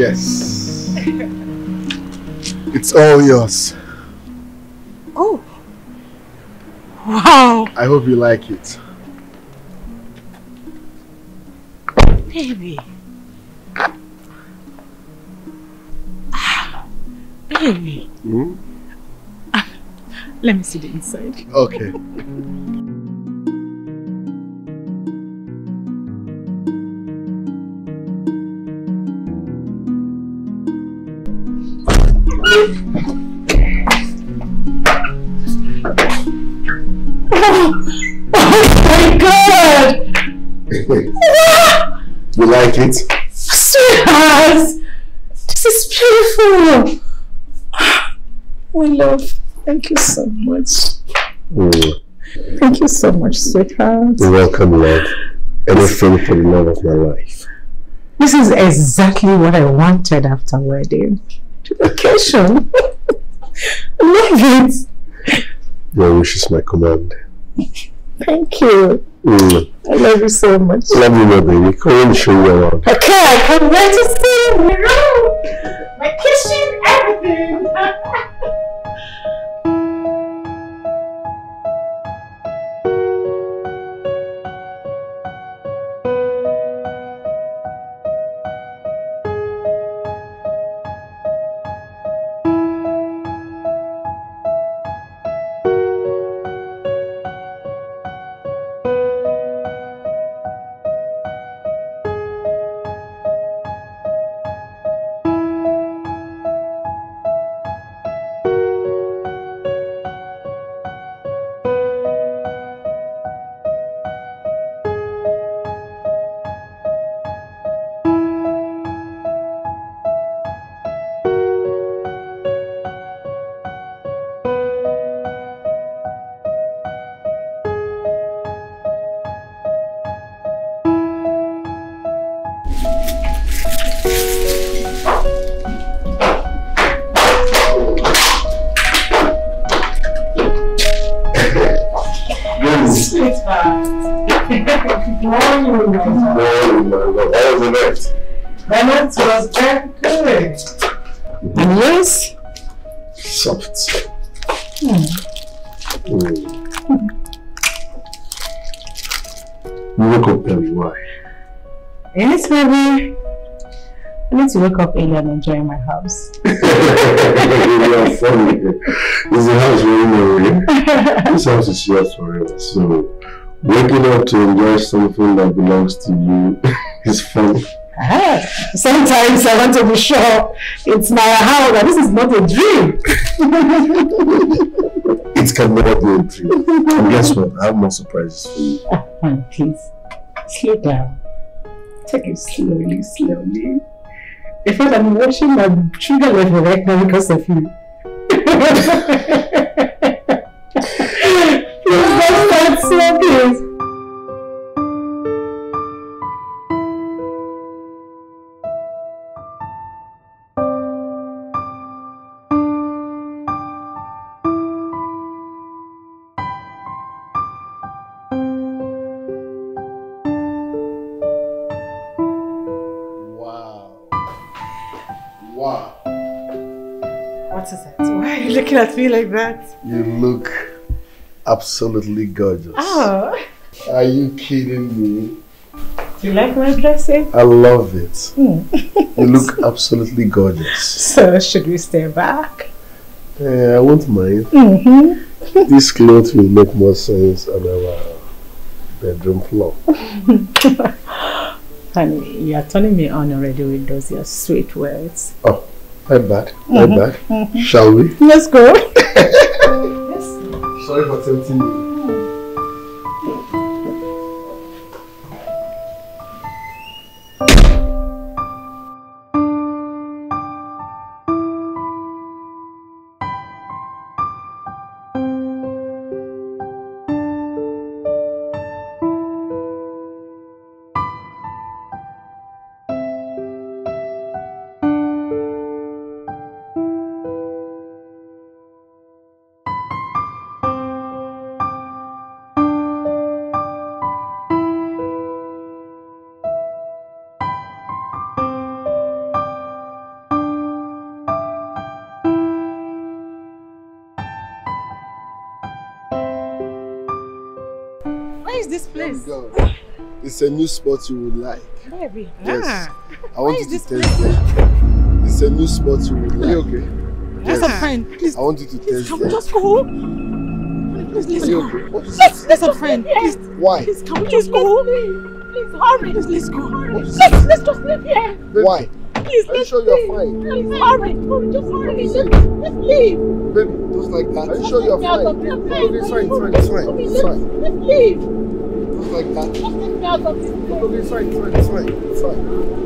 Yes. It's all yours. Oh. Wow. I hope you like it. Baby. Ah, baby. Hmm? Ah, let me see the inside. Okay. You like it? Sweetheart! This is beautiful! My love, thank you so much. Mm. Thank you so much, sweetheart. You're welcome, love. Anything for the love of my life. This is exactly what I wanted after wedding. The location. I love it. Your wish is my command. Thank you. Mm. I love you so much. Love you, my baby. Come and show you around. Okay, I can't wait to see my room, my kitchen, everything. To wake up early and enjoy my house. You are funny. This is a house you know. This house is yours forever. So waking up to enjoy something that belongs to you is fun. Ah, sometimes I want to be sure it's my house and this is not a dream. It can never be a dream. And guess what? I have more surprises for you. Oh, please, slow down. Take it slowly, slowly. In fact, I'm watching my trigger level right now because of you. That's so cute. At me like that. You look absolutely gorgeous. Oh. Are you kidding me? You like my dressing? I love it. Mm. You look absolutely gorgeous. So should we stay back? I won't mind. Mm-hmm. This cloth will make more sense on our bedroom floor. Honey, you are turning me on already with those your sweet words. Oh. Not bad, not bad. Mm-hmm. Shall we? Let's go. Yes. Sorry for tempting you. is this place? Go. It's a new spot you would like. Baby. Yes. I want you to test it. It's a new spot you would like. Are you okay? Yes, I'm fine. Please. I want you to test it. Can we just go home? Please, let's go. Let's not friend. Please. Why? Please, can we just go home? Please, hurry. Please, let's go. Let's just leave here. Why? Please, are you sure you're fine? Please, hurry. Just hurry. Let's leave. Baby, just like that. Are you sure you're fine? It's fine, it's fine, it's fine. Let's leave. Just like that. It's fine, it's fine, it's fine.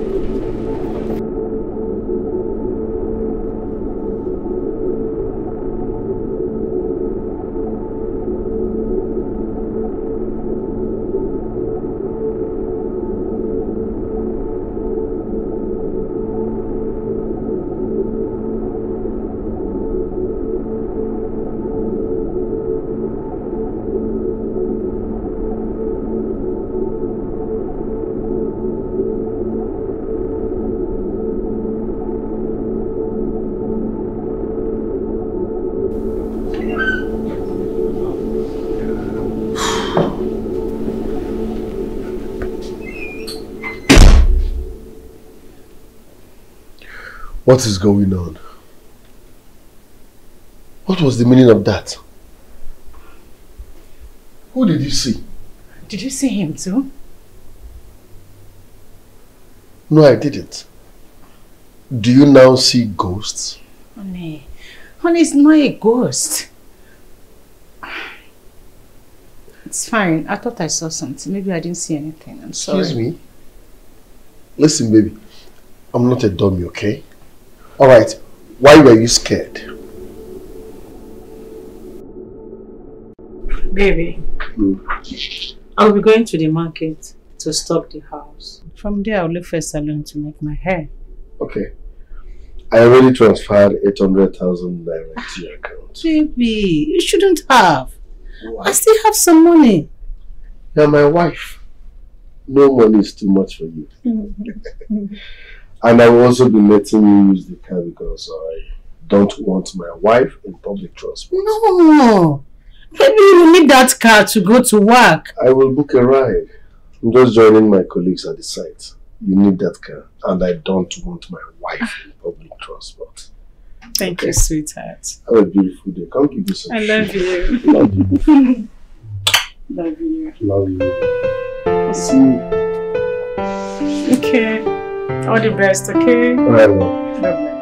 What is going on? What was the meaning of that? Who did you see? Did you see him too? No, I didn't. Do you now see ghosts? Honey, honey, it's not a ghost. It's fine. I thought I saw something. Maybe I didn't see anything. I'm sorry. Excuse me? Listen, baby. I'm not a dummy, okay? All right, why were you scared? Baby, I'll be going to the market to stock the house. From there, I'll look for a salon to make my hair. Okay. I already transferred 800,000 naira to your account. Baby, you shouldn't have. Why? I still have some money. You're my wife. No money is too much for you. And I will also be letting you use the car because I don't want my wife in public transport. No! Maybe you need that car to go to work. I will book a ride. I'm just joining my colleagues at the site. You need that car. And I don't want my wife in public transport. Thank you, sweetheart. Have a beautiful day. Come give me some. I love you. Love you. Love you. Love you. See you. Okay. All the best, okay? All right, well. Bye-bye.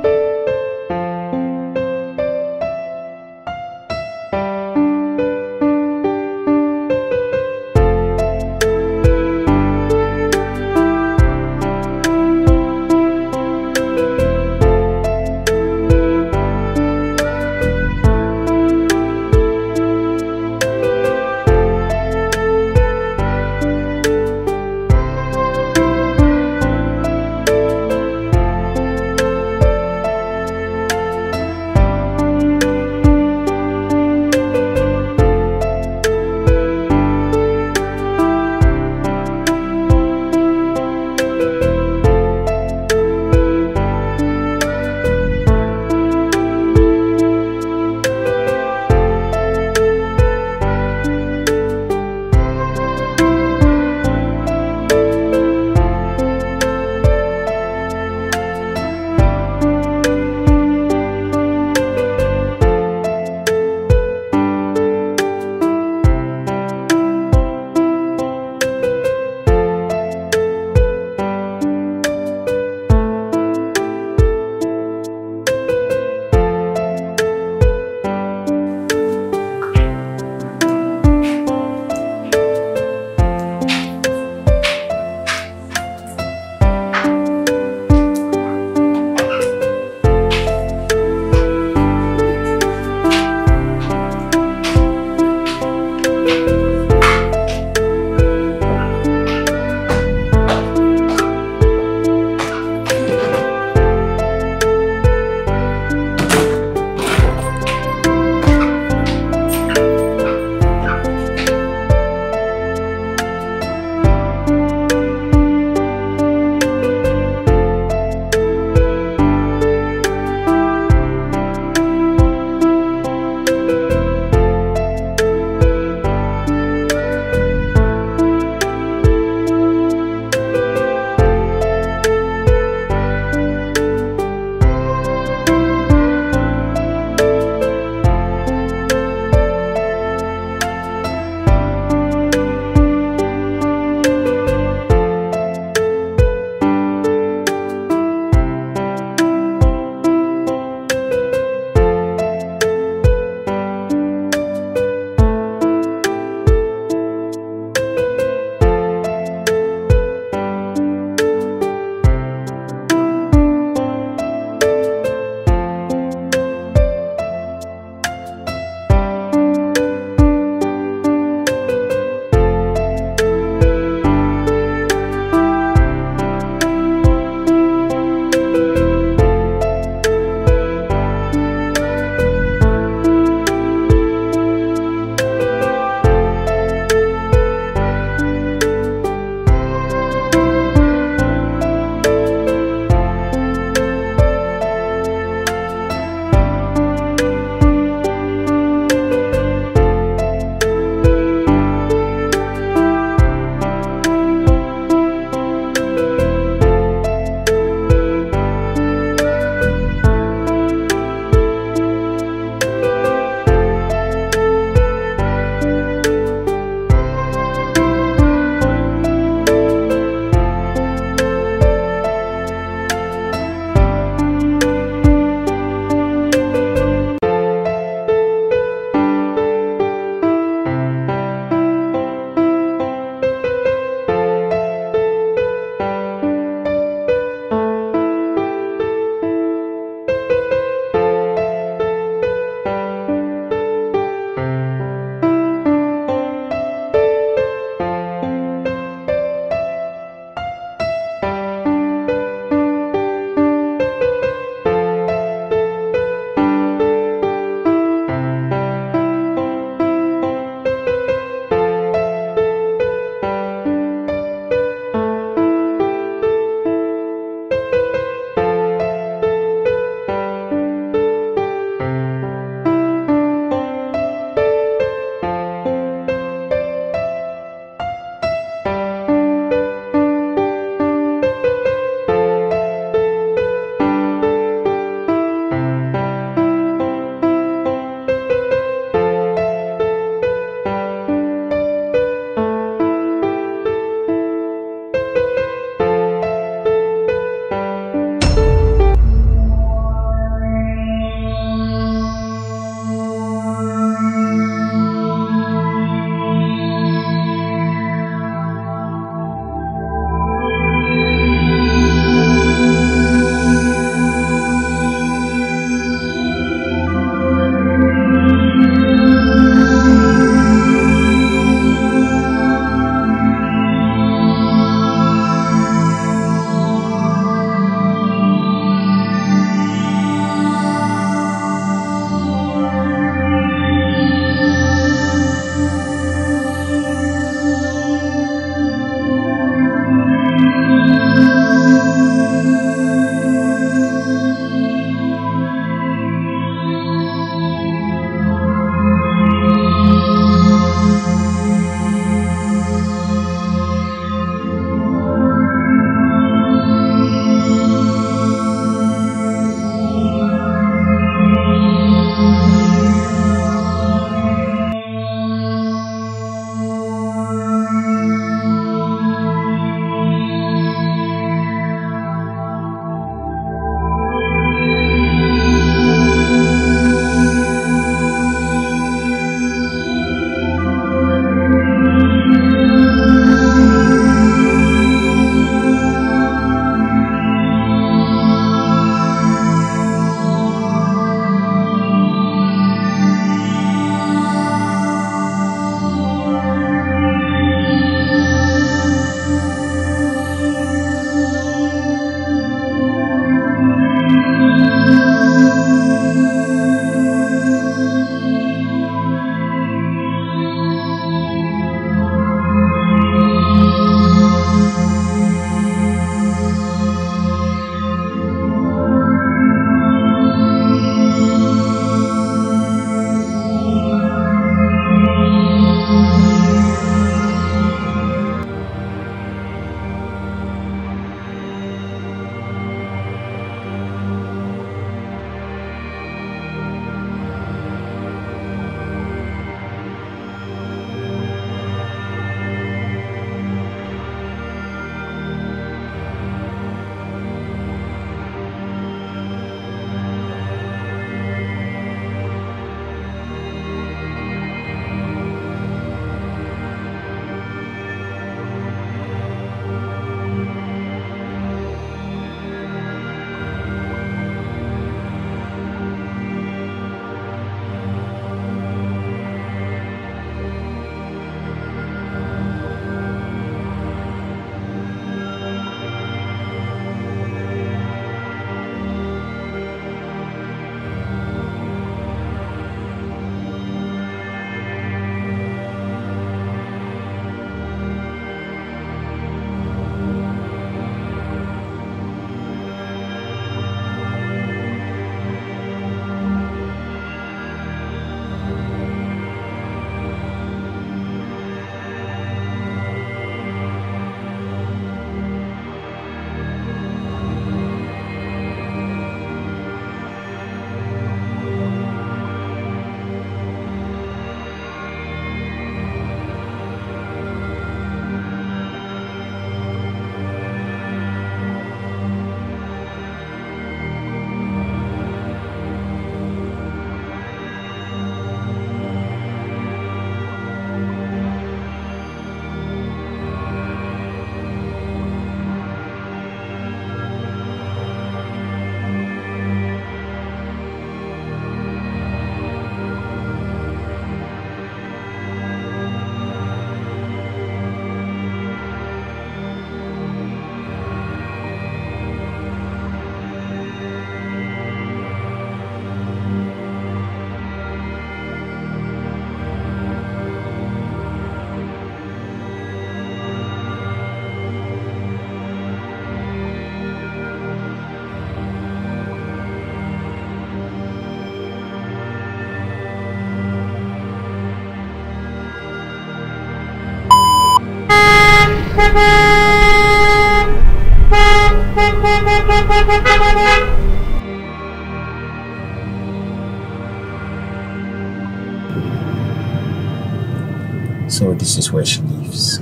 So this is where she lives.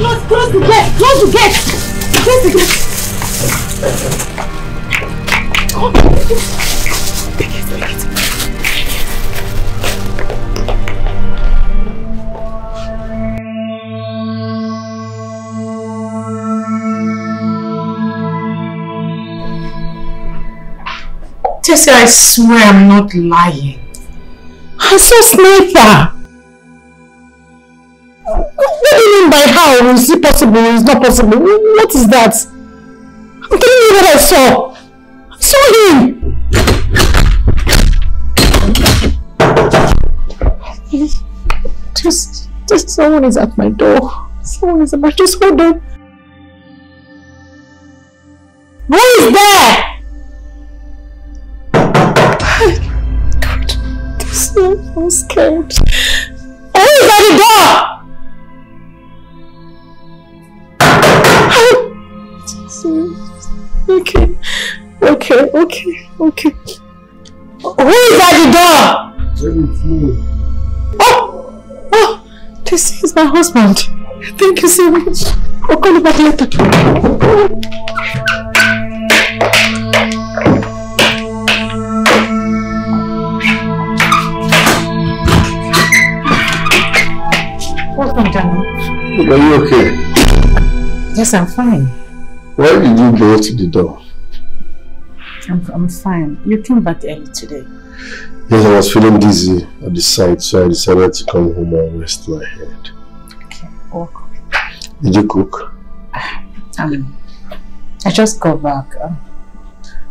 Close the gate! Close the gate! Close the gate! Oh, pick it, pick it. Tessie, I swear I'm not lying. I saw Sniper. What do you mean by how? Is it possible? Is it not possible? What is that? I'm telling you what I saw. I saw him. Just someone is at my door. Someone is at my door. Just hold on. Who is there? God, I'm scared. Who is at the door? Okay. Who is at the door? Oh, this is my husband. Thank you so much. I'll call you back later. Welcome, darling. Are you okay? Yes, I'm fine. Why did you go to the door? I'm fine. You came back early today. Yes, I was feeling dizzy at the side, so I decided to come home and rest my head. Okay, welcome. Did you cook? I just got back.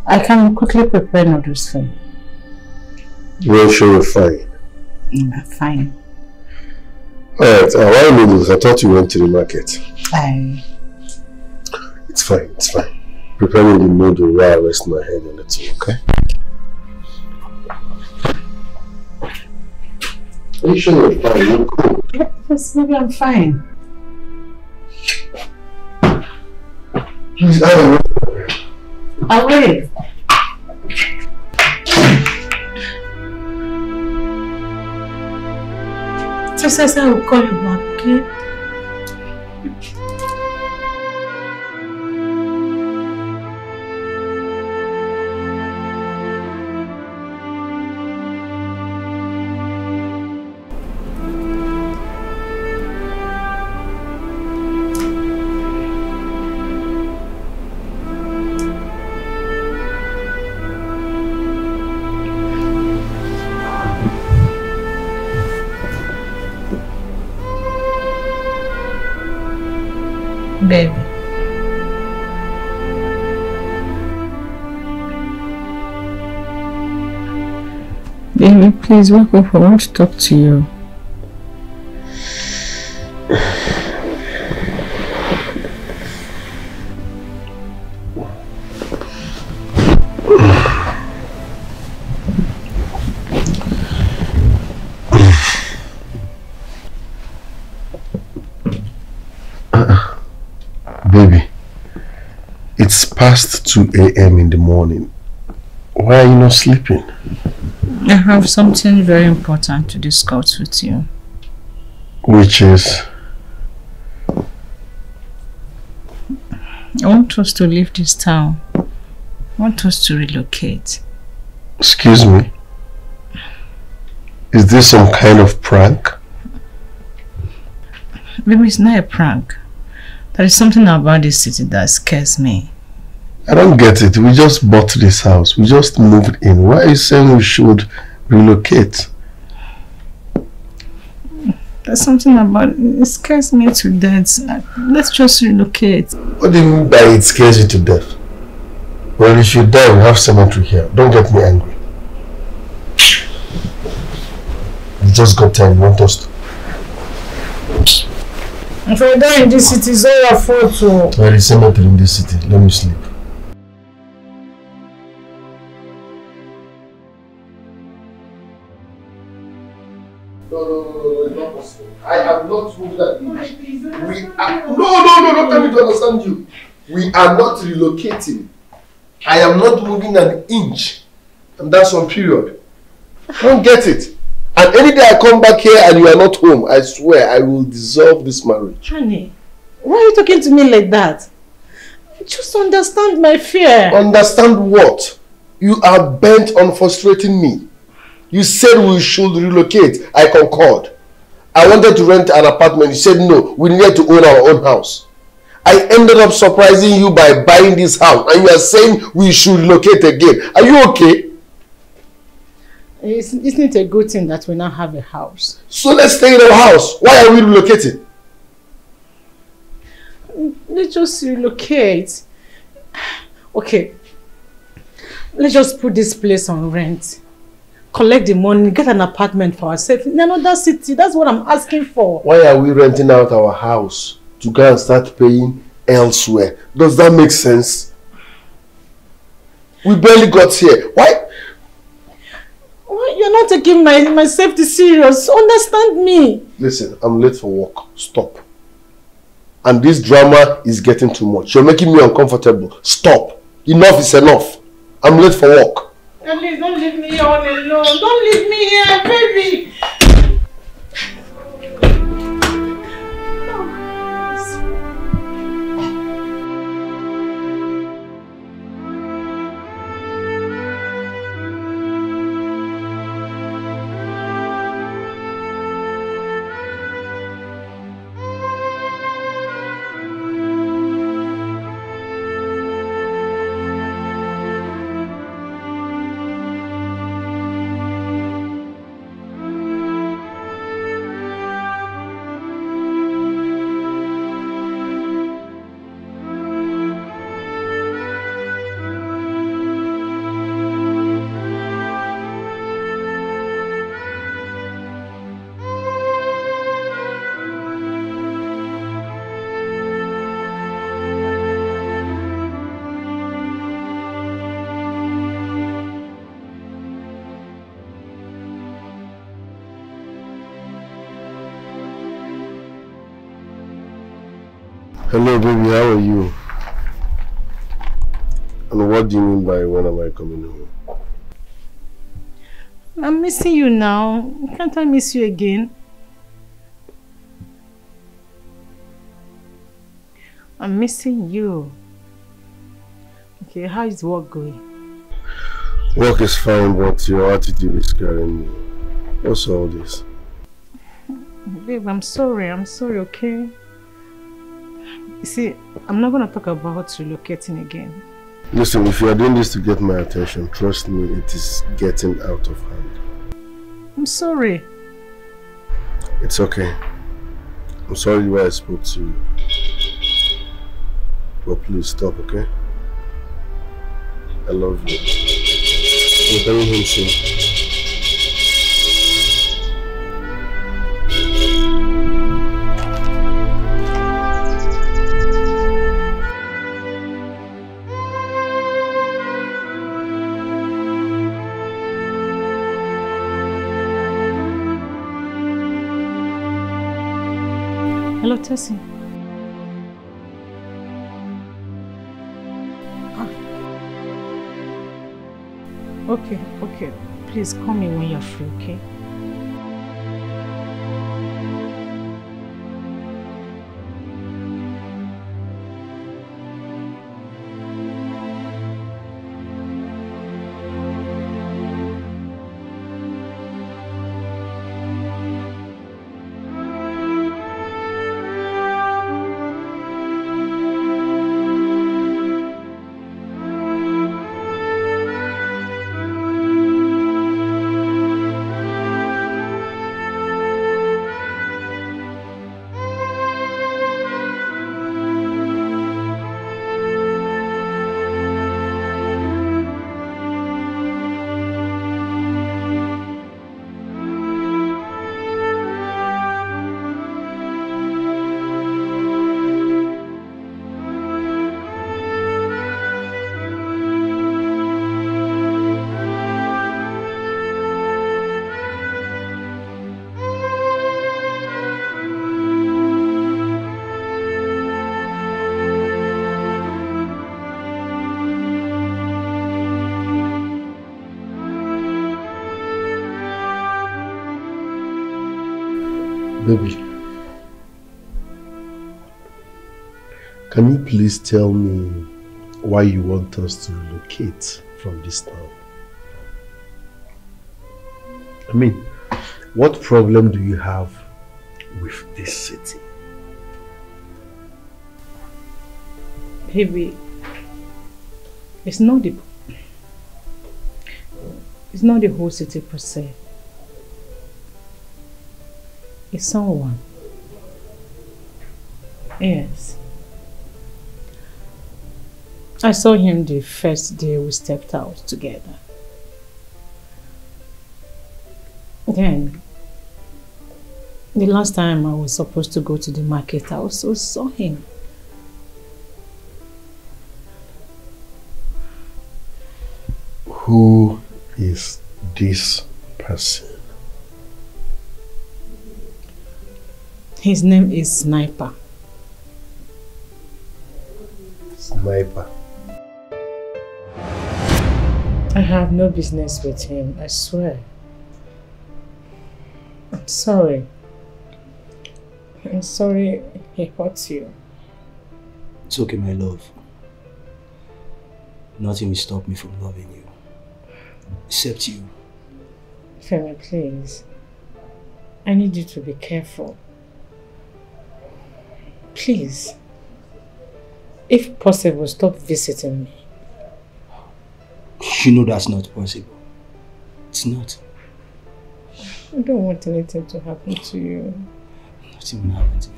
I can quickly prepare noodles for you. Well, sure, you're fine. I'm fine. Alright, why noodles? I thought you went to the market. It's fine, it's fine. Preparing the noodle while I rest my head and it's okay. Are you sure you're fine? You're cool. Yes, maybe I'm fine. I will. Just I will call you back, okay? Baby, please wake up. I want to talk to you. It's past 2 AM in the morning. Why are you not sleeping? I have something very important to discuss with you. Which is? I want us to leave this town. I want us to relocate. Excuse me? Is this some kind of prank? Maybe it's not a prank. There is something about this city that scares me. I don't get it. We just bought this house. We just moved in. Why are you saying we should relocate? There's something about it. It scares me to death. Let's just relocate. What do you mean by it scares you to death? Well, if you die, we have cemetery here. Don't get me angry. You just got time. You want us to. If I die in this city, it's all your fault. There is cemetery in this city. Let me sleep. No, I don't understand you. We are not relocating. I am not moving an inch. And that's on period. I don't get it. And any day I come back here and you are not home, I swear I will dissolve this marriage. Honey, why are you talking to me like that? Just understand my fear. Understand what? You are bent on frustrating me. You said we should relocate. I concurred. I wanted to rent an apartment. You said no, we needed to own our own house. I ended up surprising you by buying this house. And you are saying we should relocate again. Are you okay? Isn't it a good thing that we now have a house? So let's stay in our house. Why are we relocating? Let's just relocate. Okay. Let's just put this place on rent. Collect the money, get an apartment for ourselves in another city. That's what I'm asking for. Why are we renting out our house to go and start paying elsewhere? Does that make sense? We barely got here. Why? Well, you're not taking my safety serious. Understand me. Listen, I'm late for work. Stop. And this drama is getting too much. You're making me uncomfortable. Stop. Enough is enough. I'm late for work. Please don't leave me all alone. Don't leave me here, baby. Hello baby, how are you? And what do you mean by when am I coming home? I'm missing you now. Can't I miss you again? I'm missing you. Okay, how is work going? Work is fine, but your attitude is scaring me. What's all this? Babe, I'm sorry, okay? You see, I'm not going to talk about relocating again. Listen, if you are doing this to get my attention, trust me, it is getting out of hand. I'm sorry. It's okay. I'm sorry why I spoke to you. But please stop, okay? I love you. I'm coming home soon. Hello, Tessie. Ah. Okay. Please call me when you're free, okay? Baby, can you please tell me why you want us to relocate from this town? I mean, what problem do you have with this city? Baby, it's not the whole city per se. It's someone. Yes. I saw him the first day we stepped out together. Then, the last time I was supposed to go to the market, I also saw him. Who is this person? His name is Sniper. Sniper. I have no business with him, I swear. I'm sorry. I'm sorry he hurt you. It's okay, my love. Nothing will stop me from loving you. Except you. Femi, please. I need you to be careful. Please, if possible, stop visiting me. You know that's not possible. It's not. I don't want anything to happen to you. Nothing will happen to me.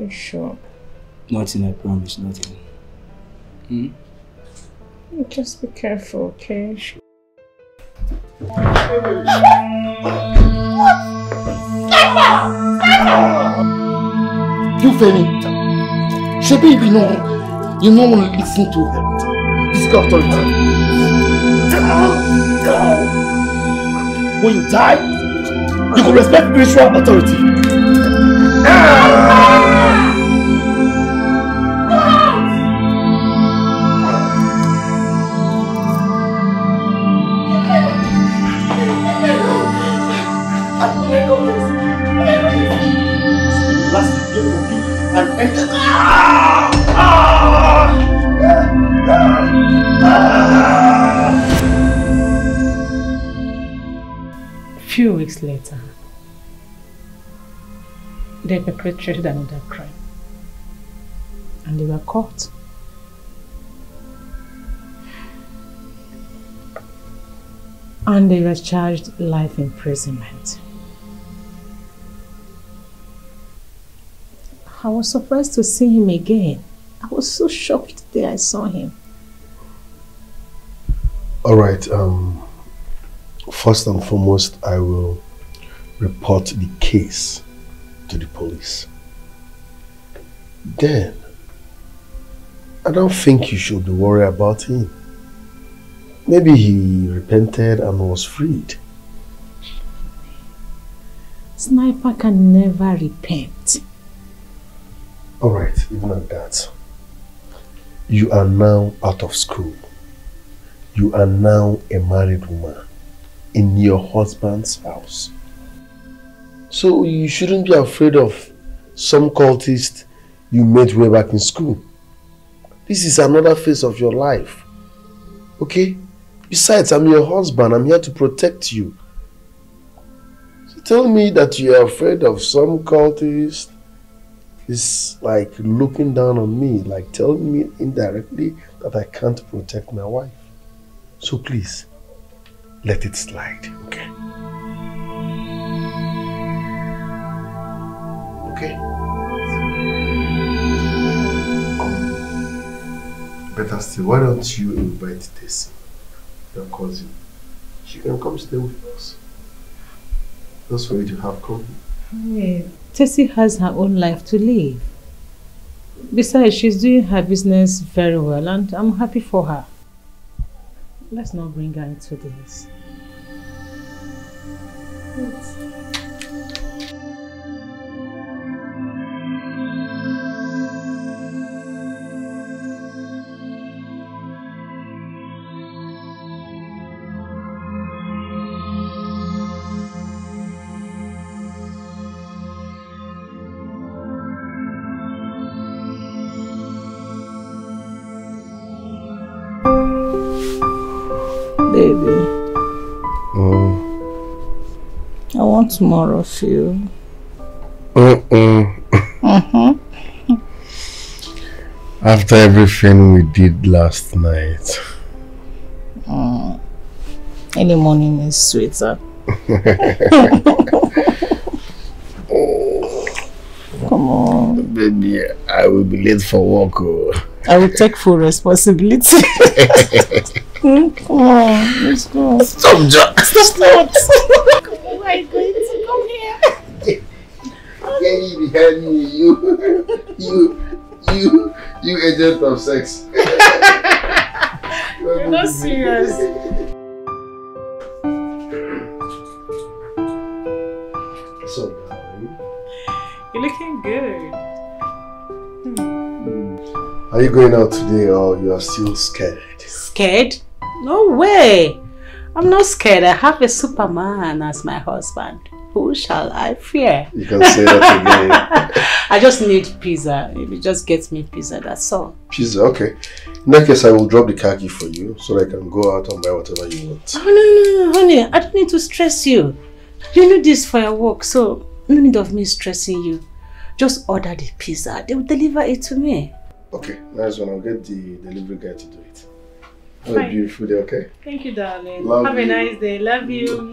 Are you sure? Nothing, I promise, nothing. Hmm? Just be careful, okay? Sure. You, Femi, she baby, no, you don't want to listen to her. This girl told her. When you die, you can respect spiritual authority. Few weeks later, they perpetrated another crime and they were caught. And they were charged life imprisonment. I was surprised to see him again. I was so shocked the day I saw him. All right, first and foremost, I will report the case to the police. Then, I don't think you should worry about him. Maybe he repented and was freed. Sniper can never repent. All right, even at that, you are now out of school. You are now a married woman in your husband's house. So you shouldn't be afraid of some cultist you met way back in school. This is another phase of your life, okay? Besides, I'm your husband. I'm here to protect you. So tell me that you are afraid of some cultist. It's like looking down on me, like telling me indirectly that I can't protect my wife. So please, let it slide, okay? Okay? Better still, why don't you invite Tessie, your cousin? She can come stay with us. Just for you to have company. Yeah. Tessie has her own life to live. Besides, she's doing her business very well and I'm happy for her. Let's not bring her into this. Yes. baby. I want more of you. After everything we did last night. Any morning is sweeter. Come on. Baby, I will be late for work. I will take full responsibility. Come on, let's go. Stop, John. Stop. I'm going to come here. Hey, behind me, you agent of sex. You're not serious. So, you're looking good. Are you going out today or you are still scared? Scared? No way! I'm not scared. I have a Superman as my husband. Who shall I fear? You can say that again. I just need pizza. If you just get me pizza, that's all. Pizza, okay. In that case, I will drop the car key for you so that I can go out and buy whatever you want. Oh, no, honey. I don't need to stress you. You know this for your work, so no need of me stressing you. Just order the pizza. They will deliver it to me. Okay, nice one. I'll get the delivery guy to do it. Have a beautiful day, okay? Thank you, darling. Have a nice day. Love you.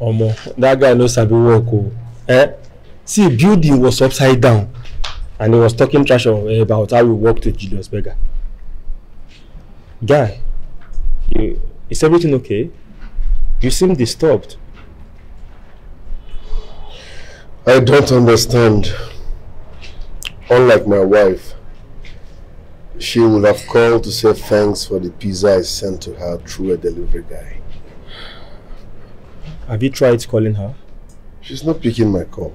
Omo, that guy knows how to work. Eh? See, building was upside down. And he was talking trash about how we worked with Julius Berger. Guy, is everything okay? You seem disturbed. I don't understand. Unlike my wife, she would have called to say thanks for the pizza I sent to her through a delivery guy. Have you tried calling her? She's not picking my call.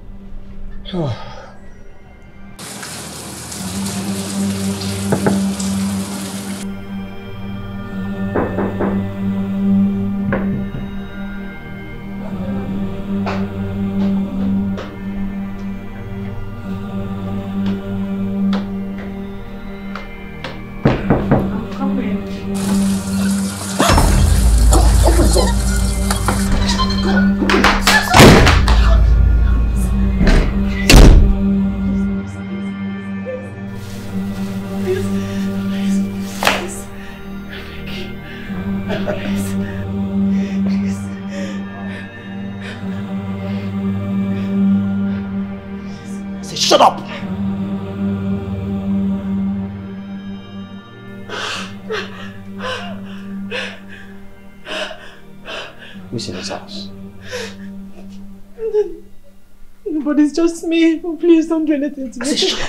Me. Oh, please don't do anything to me. I said, shut up.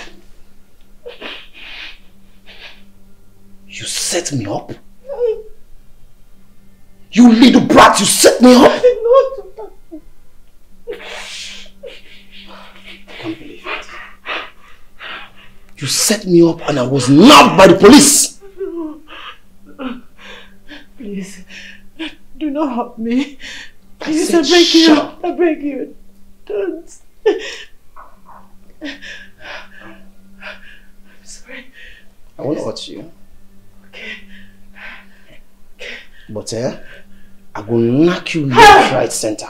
You set me up? No. You little brat, you set me up? No. I can't believe it. You set me up and I was nabbed by the police. No. Please, do not help me. Please, I beg you. I beg you. Don't. I'm sorry. I won't hurt you. Okay. But I will knock you left, right, center.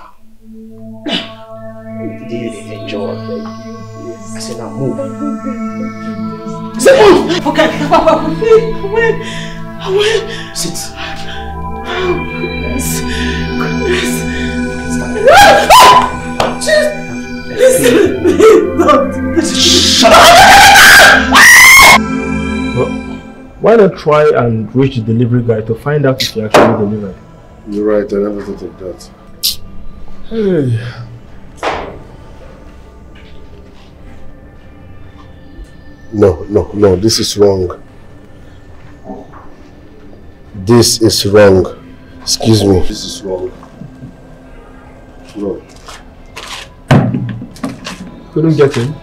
Did you enjoy? I said now move. I said move! Okay, I will. Sit. Oh goodness. Stop. Listen, please don't. Shut up! Well, why not try and reach the delivery guy to find out if he actually delivered? You're right, I never thought of that. Hey. No, this is wrong. This is wrong. Excuse me. This is wrong. No. Couldn't get him.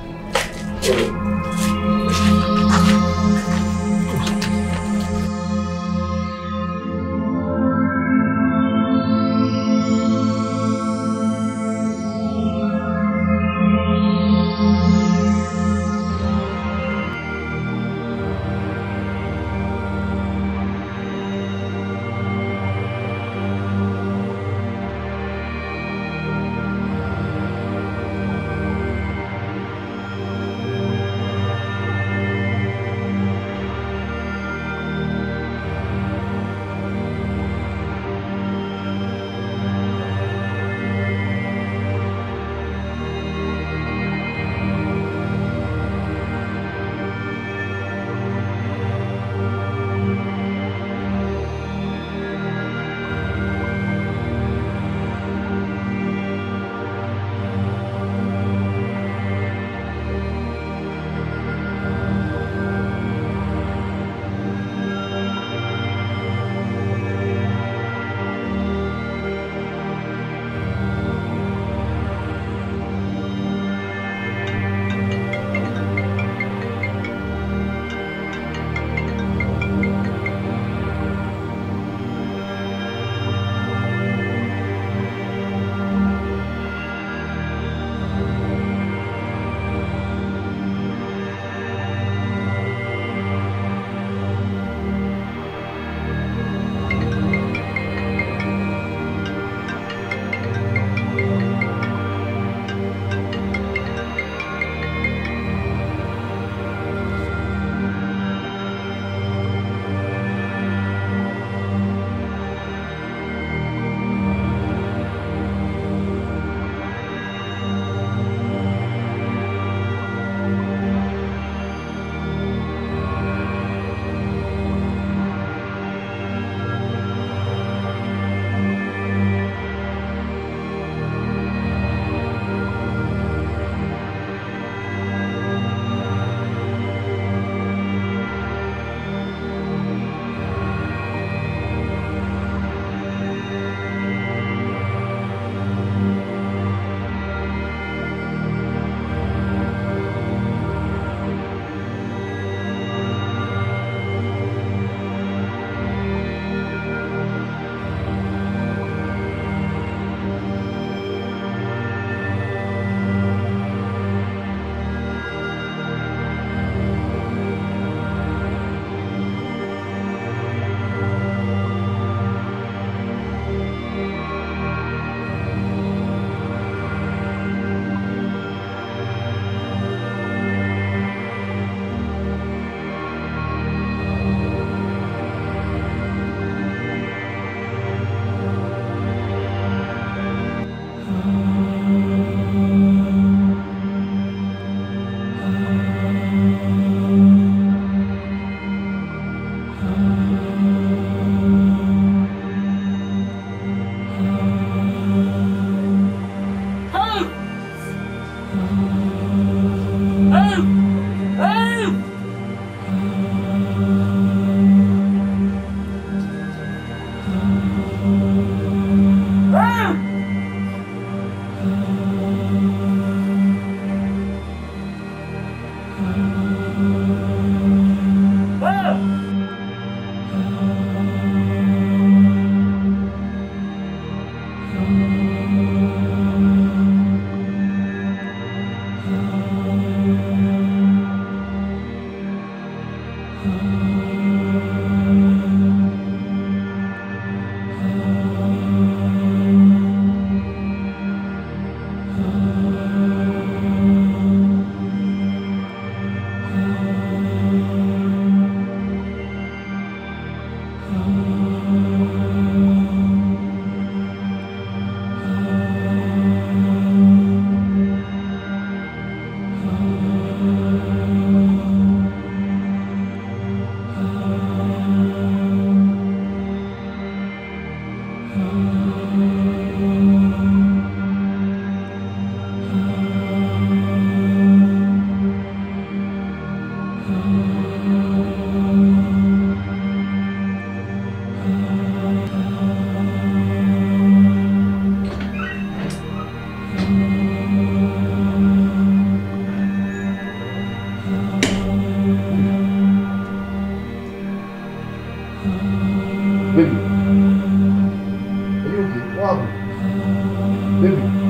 living.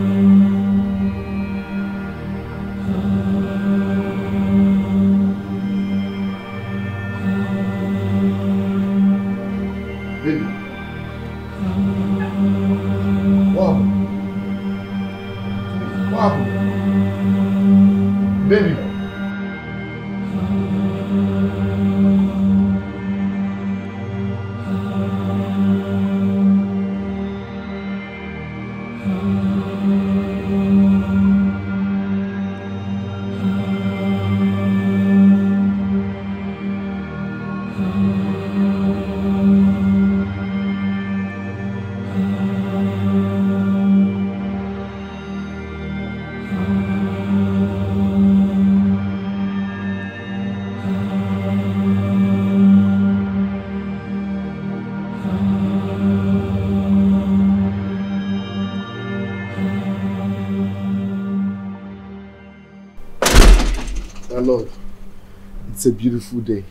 It's a beautiful day.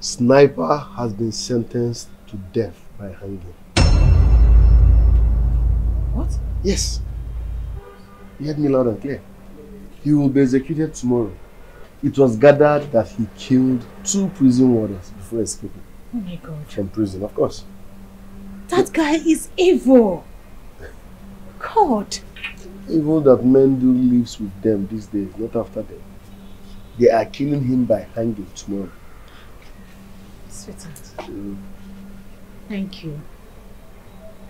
Sniper has been sentenced to death by hanging. What? Yes. You heard me loud and clear. He will be executed tomorrow. It was gathered that he killed 2 prison warders before escaping. Oh my God. From prison, of course. That guy is evil. God. Evil that men do lives with them these days, not after them. They are killing him by hanging tomorrow. Sweetheart, thank you.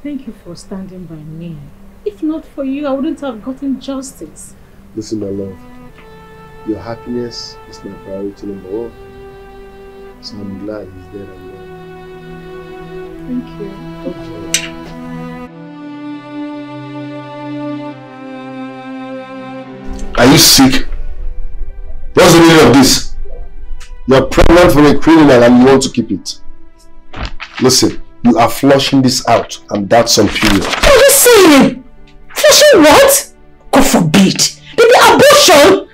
Thank you for standing by me. If not for you, I wouldn't have gotten justice. Listen, my love, your happiness is my priority #1. So I'm glad he's dead and well. Thank you. Okay. Are you sick? What's the meaning of this? You're pregnant from a criminal and you want to keep it. Listen, you are flushing this out and that's on period. What are you saying? Flushing what? God forbid. Baby, abortion?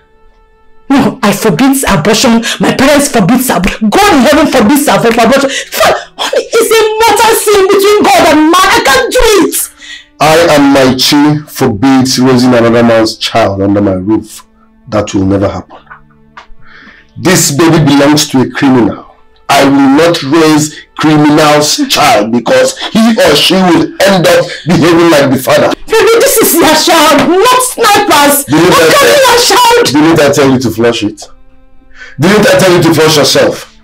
No, I forbid abortion. My parents forbid abortion. God in heaven forbids abortion. It's a mortal sin between God and man. I can't do it. I and my chi forbids raising another man's child under my roof. That will never happen. This baby belongs to a criminal. I will not raise criminal's child because he or she will end up behaving like the father. Baby, this is your child, not Sniper's. Didn't I tell you to flush it? Didn't I tell you to flush yourself?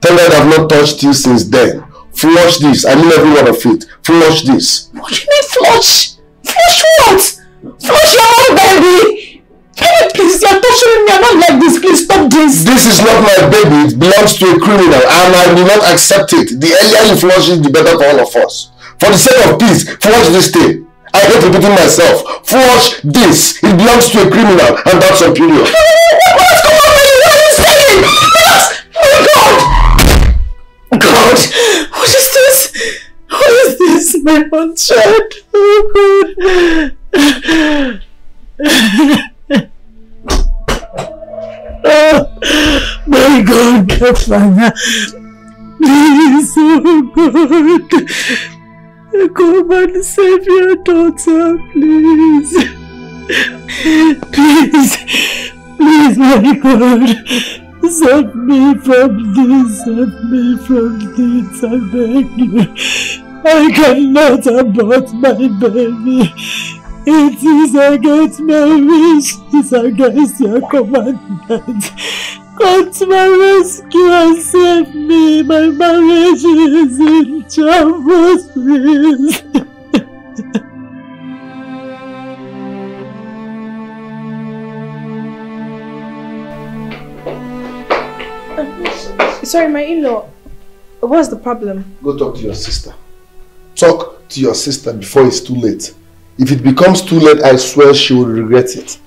Tell me I have not touched you since then. Flush this. I mean every one of it. Flush this. What do you mean flush? Flush what? Flush your own baby. Baby, please, you're torturing me. I'm not like this. Please stop this. This is not my baby. It belongs to a criminal and I will not accept it. The earlier you flush it, the better for all of us. For the sake of peace, flush this thing. I hate repeating myself. Flush this. It belongs to a criminal and that's a period. What's going on with you? What are you saying? Oh my God! God! What is this? What is this, my own child? Oh God! Oh my God, Father, please, oh God, come and save your daughter, please, please, please, my God. Save me from this, save me from this, I beg you. I cannot abort my baby. It is against my wish, it is against your commandment. Come to my rescue and save me, my marriage is in trouble, please. Sorry, my in-law. What's the problem? Go talk to your sister. Talk to your sister before it's too late. If it becomes too late, I swear she will regret it.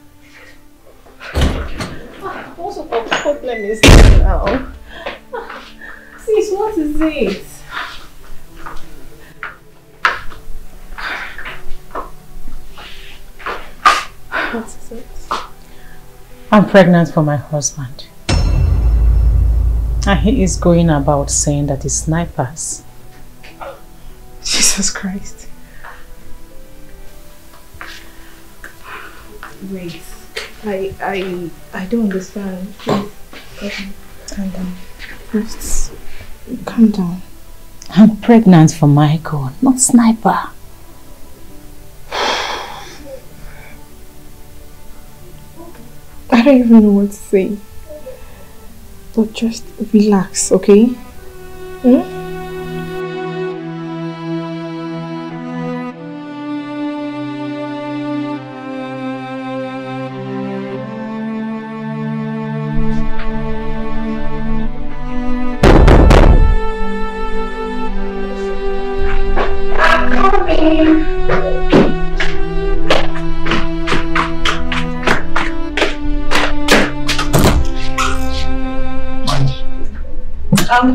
What sort of problem is this now? Sis, what is it? What is it? I'm pregnant for my husband. And he is going about saying that it's Sniper's. Jesus Christ. Wait, I don't understand. Please, calm down. Just calm down. I'm pregnant for Michael, not Sniper. I don't even know what to say. But just relax, okay? Hmm?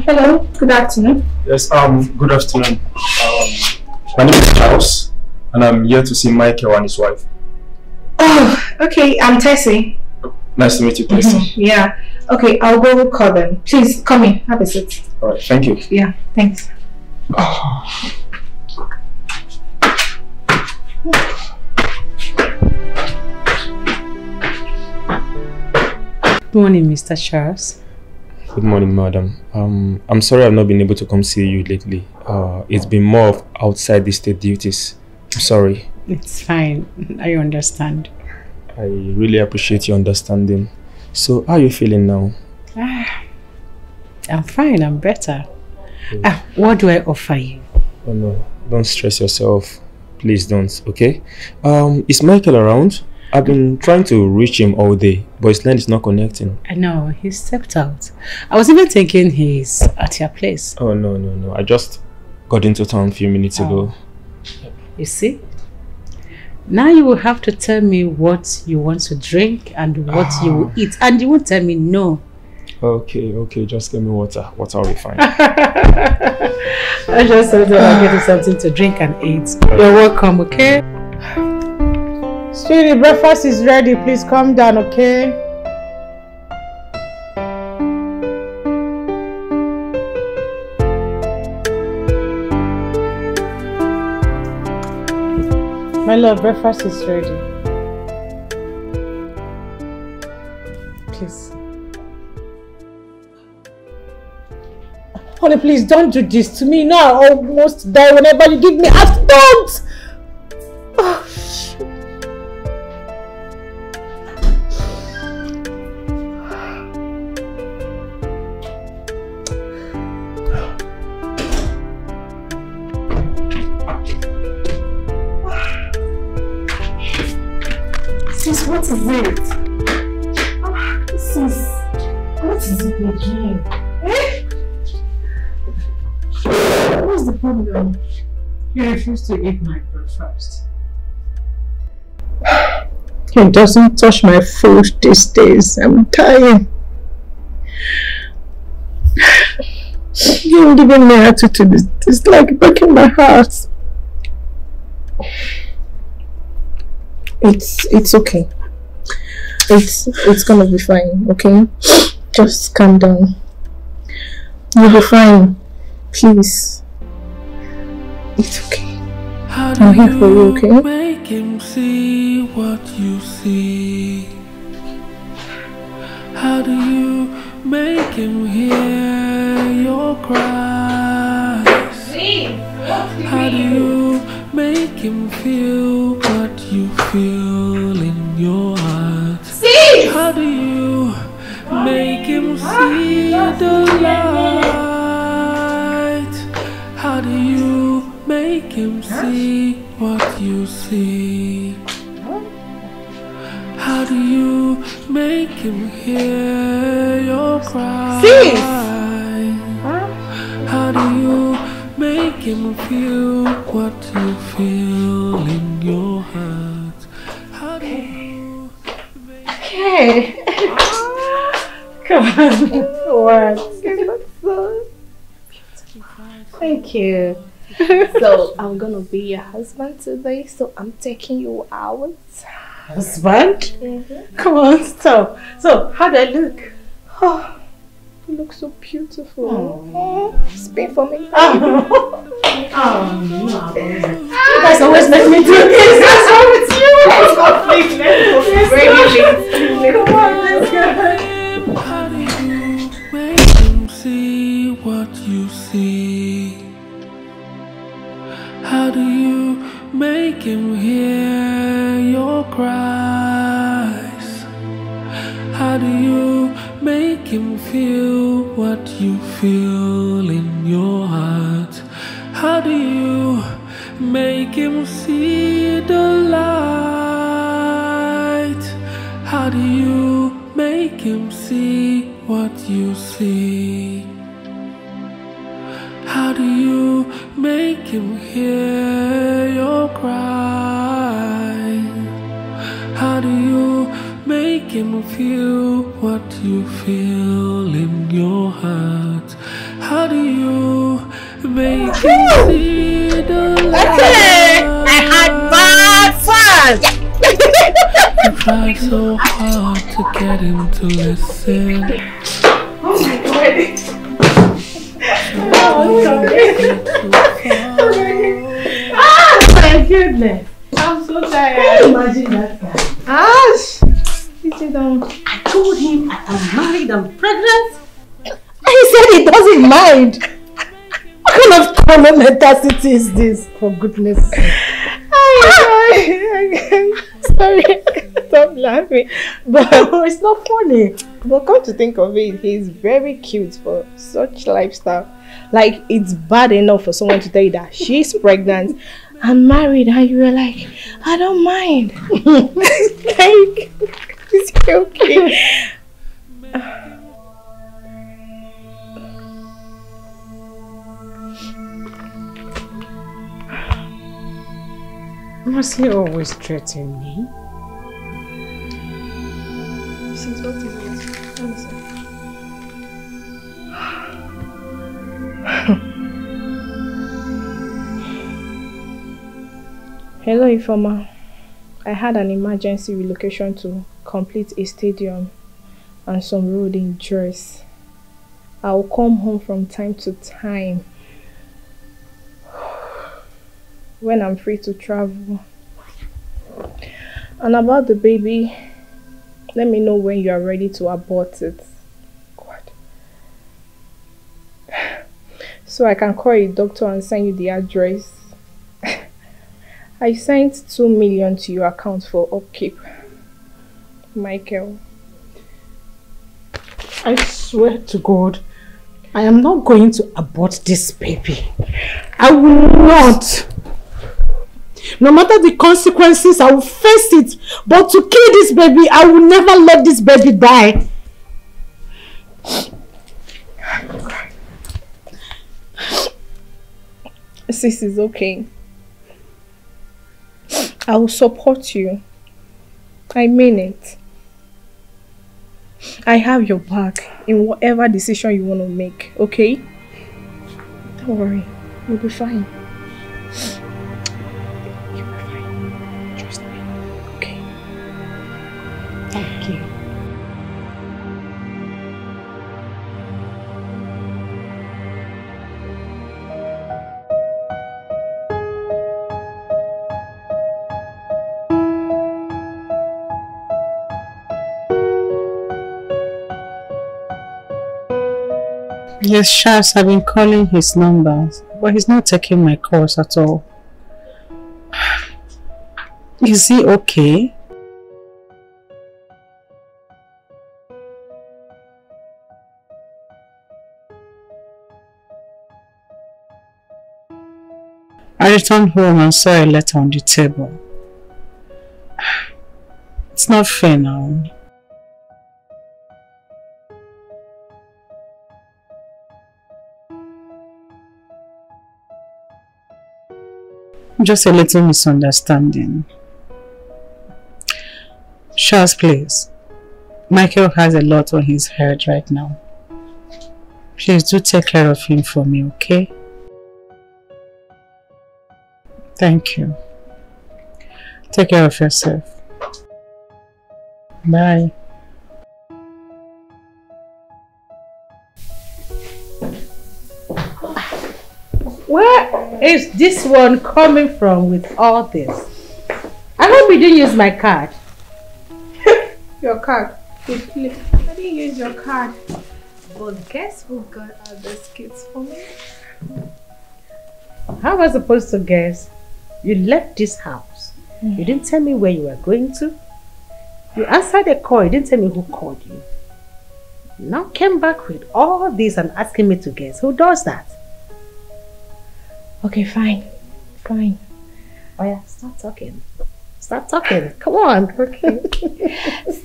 Hello, good afternoon. Yes, good afternoon. My name is Charles, and I'm here to see Michael and his wife. Oh, okay, I'm Tessie. Oh, nice to meet you, Tessie. Yeah, okay, I'll go call them. Please, come in, have a seat. Alright, thank you. Yeah, thanks. Good morning, Mr. Charles. Good morning, madam. I'm sorry I've not been able to come see you lately. It's been more of outside the state duties. I'm sorry. It's fine. I understand. I really appreciate your understanding. So, how are you feeling now? I'm fine. I'm better. Okay. What do I offer you? Oh, no. Don't stress yourself. Please don't, okay? Is Michael around? I've been trying to reach him all day, but his line is not connecting. I know, he stepped out. I was even thinking he's at your place. Oh, no. I just got into town a few minutes ago. You see? Now you will have to tell me what you want to drink and what you will eat. And you won't tell me no. Okay. Just give me water. Water will be fine. I just thought I'll get you something to drink and eat. Okay. You're welcome, okay? Sweetie, breakfast is ready. Please come down, okay? My love, breakfast is ready. Please. Honey, please don't do this to me. Now I almost die whenever you give me after. Don't! To eat my breakfast. He doesn't touch my food these days. I'm tired. Him giving my attitude is like breaking my heart. It's okay. It's gonna be fine, okay? Just calm down. You'll be fine. Please. It's okay. I'm here for you, okay? Make him see what you see. How do you make him hear your cries? How do you make him feel what you feel in your heart? How do you make him see the light? How do you make him see what you see? How do you make him hear your cry? How do you make him feel what you feel in your heart? How do you make him come on. What? Thank you. So, I'm gonna be your husband today, so I'm taking you out. Husband? Come on, stop. So, how do I look? Oh, you look so beautiful. Speak for me. You guys always make me do this. That's wrong with you. Let's go, please. hear your cries? How do you make him feel what you feel in your heart? How do you make him see the light? How do you make him see what you see? How do you make him hear your cry? How do you make him feel what you feel in your heart? How do you make him see the light? Okay, I had bad fun. You tried so hard to get him to listen. Oh my God. Oh my goodness. I'm so tired. Can you imagine that guy? Ash! I told him I am married and pregnant. He said he doesn't mind. What kind of common mentality is this? For goodness sake. Sorry, stop laughing. But it's not funny. But come to think of it, he's very cute for such lifestyle. Like, it's bad enough for someone to tell you that she's pregnant and married, and you were like, I don't mind. Like, it's okay. Must he always threaten me? Since what is it? Answer. Hello, Informa. I had an emergency relocation to complete a stadium and some road in Jersey. I'll come home from time to time. When I'm free to travel. And about the baby, let me know when you are ready to abort it. God. So I can call a doctor and send you the address. I sent 2 million to your account for upkeep. Michael. I swear to God, I am not going to abort this baby. I will not. No matter the consequences, I will face it. But to kill this baby, I will never let this baby die. Sis, is okay. I will support you. I mean it. I have your back in whatever decision you want to make, okay? Don't worry, you'll be fine. Yes, Charles, I've been calling his numbers, but he's not taking my calls at all. Is he okay? I returned home and saw a letter on the table. It's not fair now. Just a little misunderstanding. Charles, please. Michael has a lot on his head right now. Please do take care of him for me, okay? Thank you. Take care of yourself. Bye. Where is this one coming from with all this? I hope you didn't use my card. Your card? I didn't use your card. But guess who got all those kids for me? How was I supposed to guess? You left this house You didn't tell me where you were going to. You answered a call, you didn't tell me who called you. You now came back with all this and asking me to guess. Who does that? Okay, fine. Fine. Oh yeah, start talking. Start talking. Come on. Okay.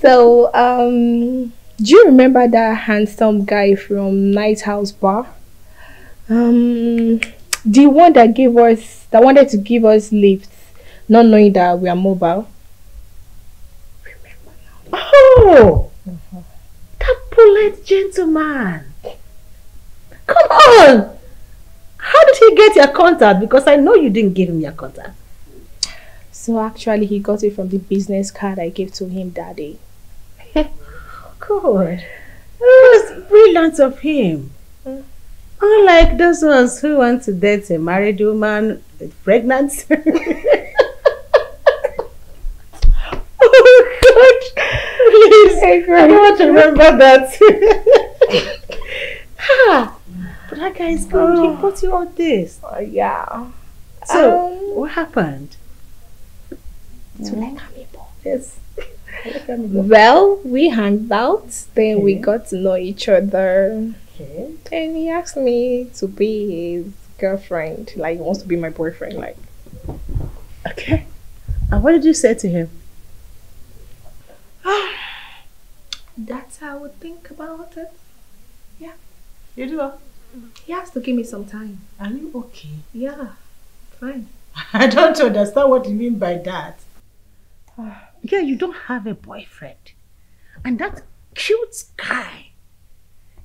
So, do you remember that handsome guy from Night House Bar? The one that gave us, that wanted to give us lifts, not knowing that we are mobile. Remember now. Oh! That bullet gentleman. Come on! How did he get your contact? Because I know you didn't give him your contact. So actually, he got it from the business card I gave to him that day. God. That was brilliant of him. Unlike those ones who want to date a married woman pregnant. Oh, God. Please, I want to remember that. Ha! But that guy is good. He got you all this. Oh, yeah. So, what happened? Yes. Well, we hung out, then we got to know each other. Okay. And he asked me to be his girlfriend, like he wants to be my boyfriend, like. Okay. And what did you say to him? That's how I would think about it. Yeah. You do? He has to give me some time. Are you okay? Yeah. Fine. I don't understand what you mean by that. Yeah, you don't have a boyfriend. And that cute guy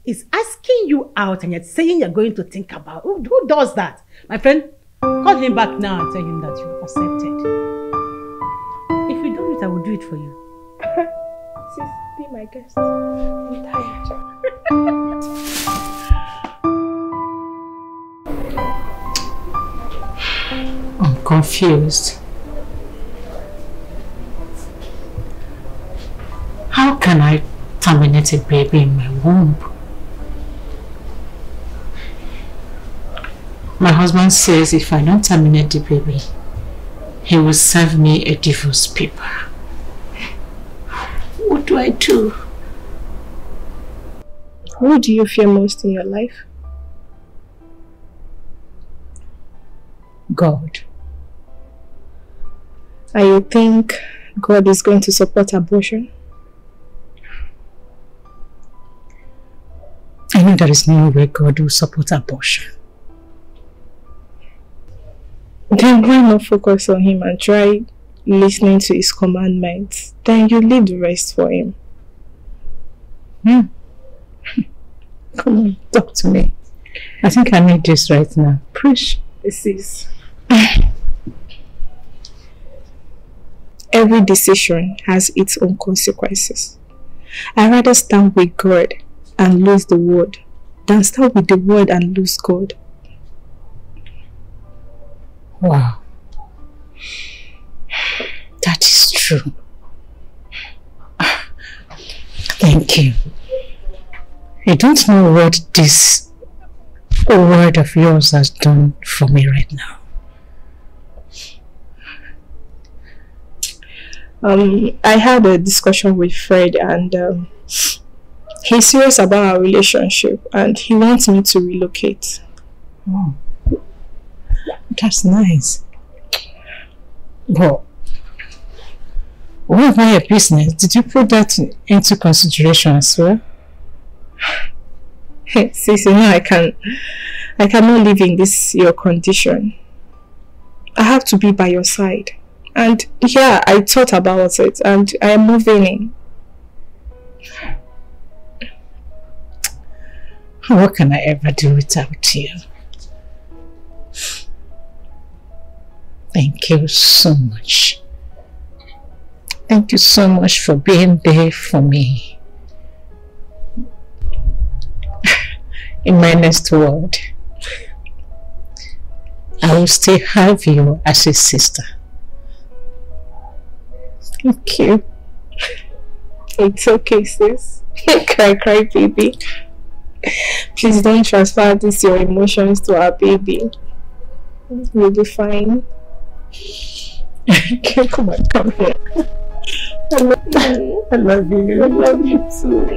is asking you out and you're saying you're going to think about it. Who does that? My friend, call him back now and tell him that you've accepted. If you don't do it, I will do it for you. Sis, be my guest. I'm tired. I'm confused. How can I terminate a baby in my womb? My husband says if I don't terminate the baby, he will serve me a divorce paper. What do I do? Who do you fear most in your life? God. And you think God is going to support abortion? I know there is no way God will support abortion. Then why not focus on him and try listening to his commandments? Then you leave the rest for him. Come on, talk to me. I think I need this right now. Preach. This is. Every decision has its own consequences. I'd rather stand with God and lose the word than start with the word and lose God. Wow. That is true. Thank you. You don't know what this word of yours has done for me right now. I had a discussion with Fred and he's serious about our relationship and he wants me to relocate. Oh, that's nice. But what about your business? Did you put that into consideration as well? Hey, sis, you know I cannot live in this your condition. I have to be by your side. And yeah, I thought about it and I am moving in. What can I ever do without you? Thank you so much. Thank you so much for being there for me. In my next world, I will still have you as a sister. Thank you. It's okay, sis. Cry, baby. Please don't transfer this your emotions to our baby. We'll be fine. Come on, come here. I love you. I love you. I love you too.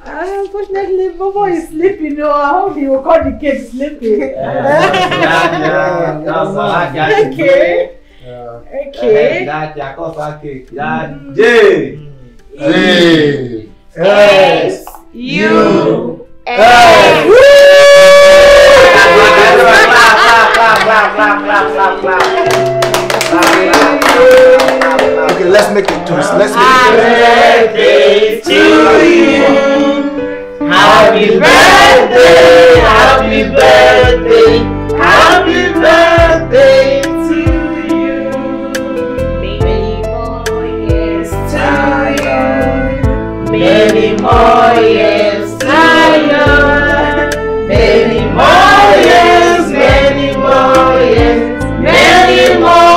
Unfortunately, Bobo is sleeping. I hope he will call the kid sleeping. Okay. Okay. Okay, let's make it toast. Let's make it. Happy birthday to you. Happy birthday. Happy birthday. Happy birthday to you. Many more years to you. Many more years to you. Many more years. Many more years. Many more years.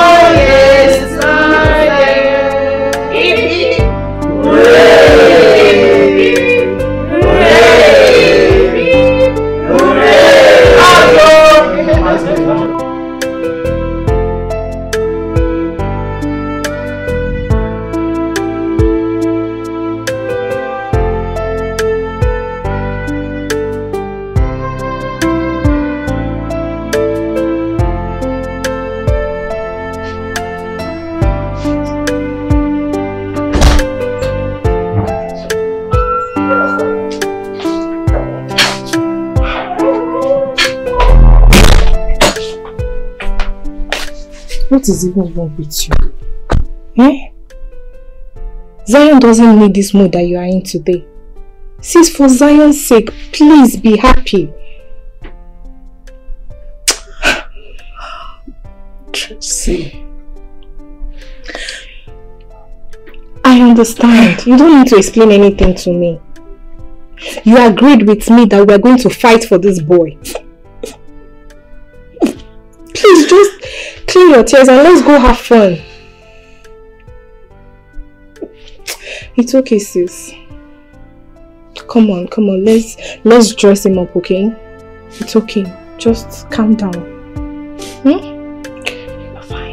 What is even wrong with you? Eh? Zion doesn't need this mood that you are in today. Sis, for Zion's sake, please be happy. See, I understand. You don't need to explain anything to me. You agreed with me that we are going to fight for this boy. Please just Clean your tears and let's go have fun. It's okay, sis. Come on. Let's dress him up, okay? It's okay. Just calm down. You're fine.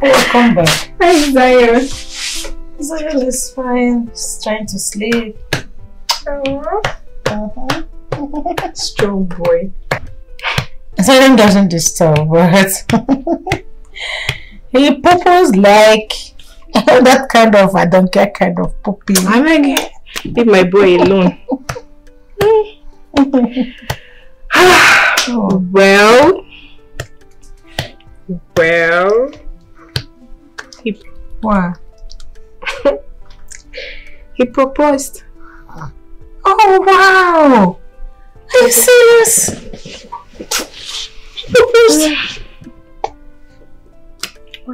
Welcome back. Hi, Zion. Zion is fine. She's trying to sleep. Strong boy. Zion doesn't disturb, but he pooples like that kind of I don't care kind of poopy. I'm like, leave my boy alone. Well, he proposed. Oh wow! Are you serious? He proposed,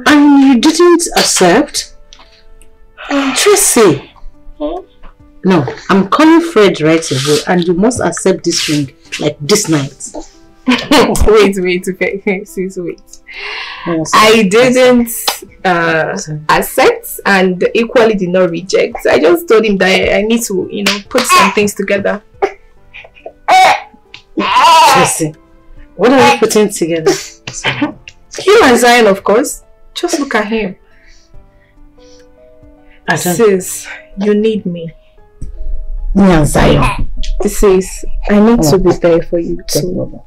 and you didn't accept? Tracy, no, I'm calling Fred right away, and you must accept this ring like this night. Wait. I didn't accept and equally did not reject. I just told him that I need to, put some things together. Chelsea, what are we putting together? You and Zion, of course. Just look at him. Sis, you need me. Me and Zion. Sis, I need to be there for you too.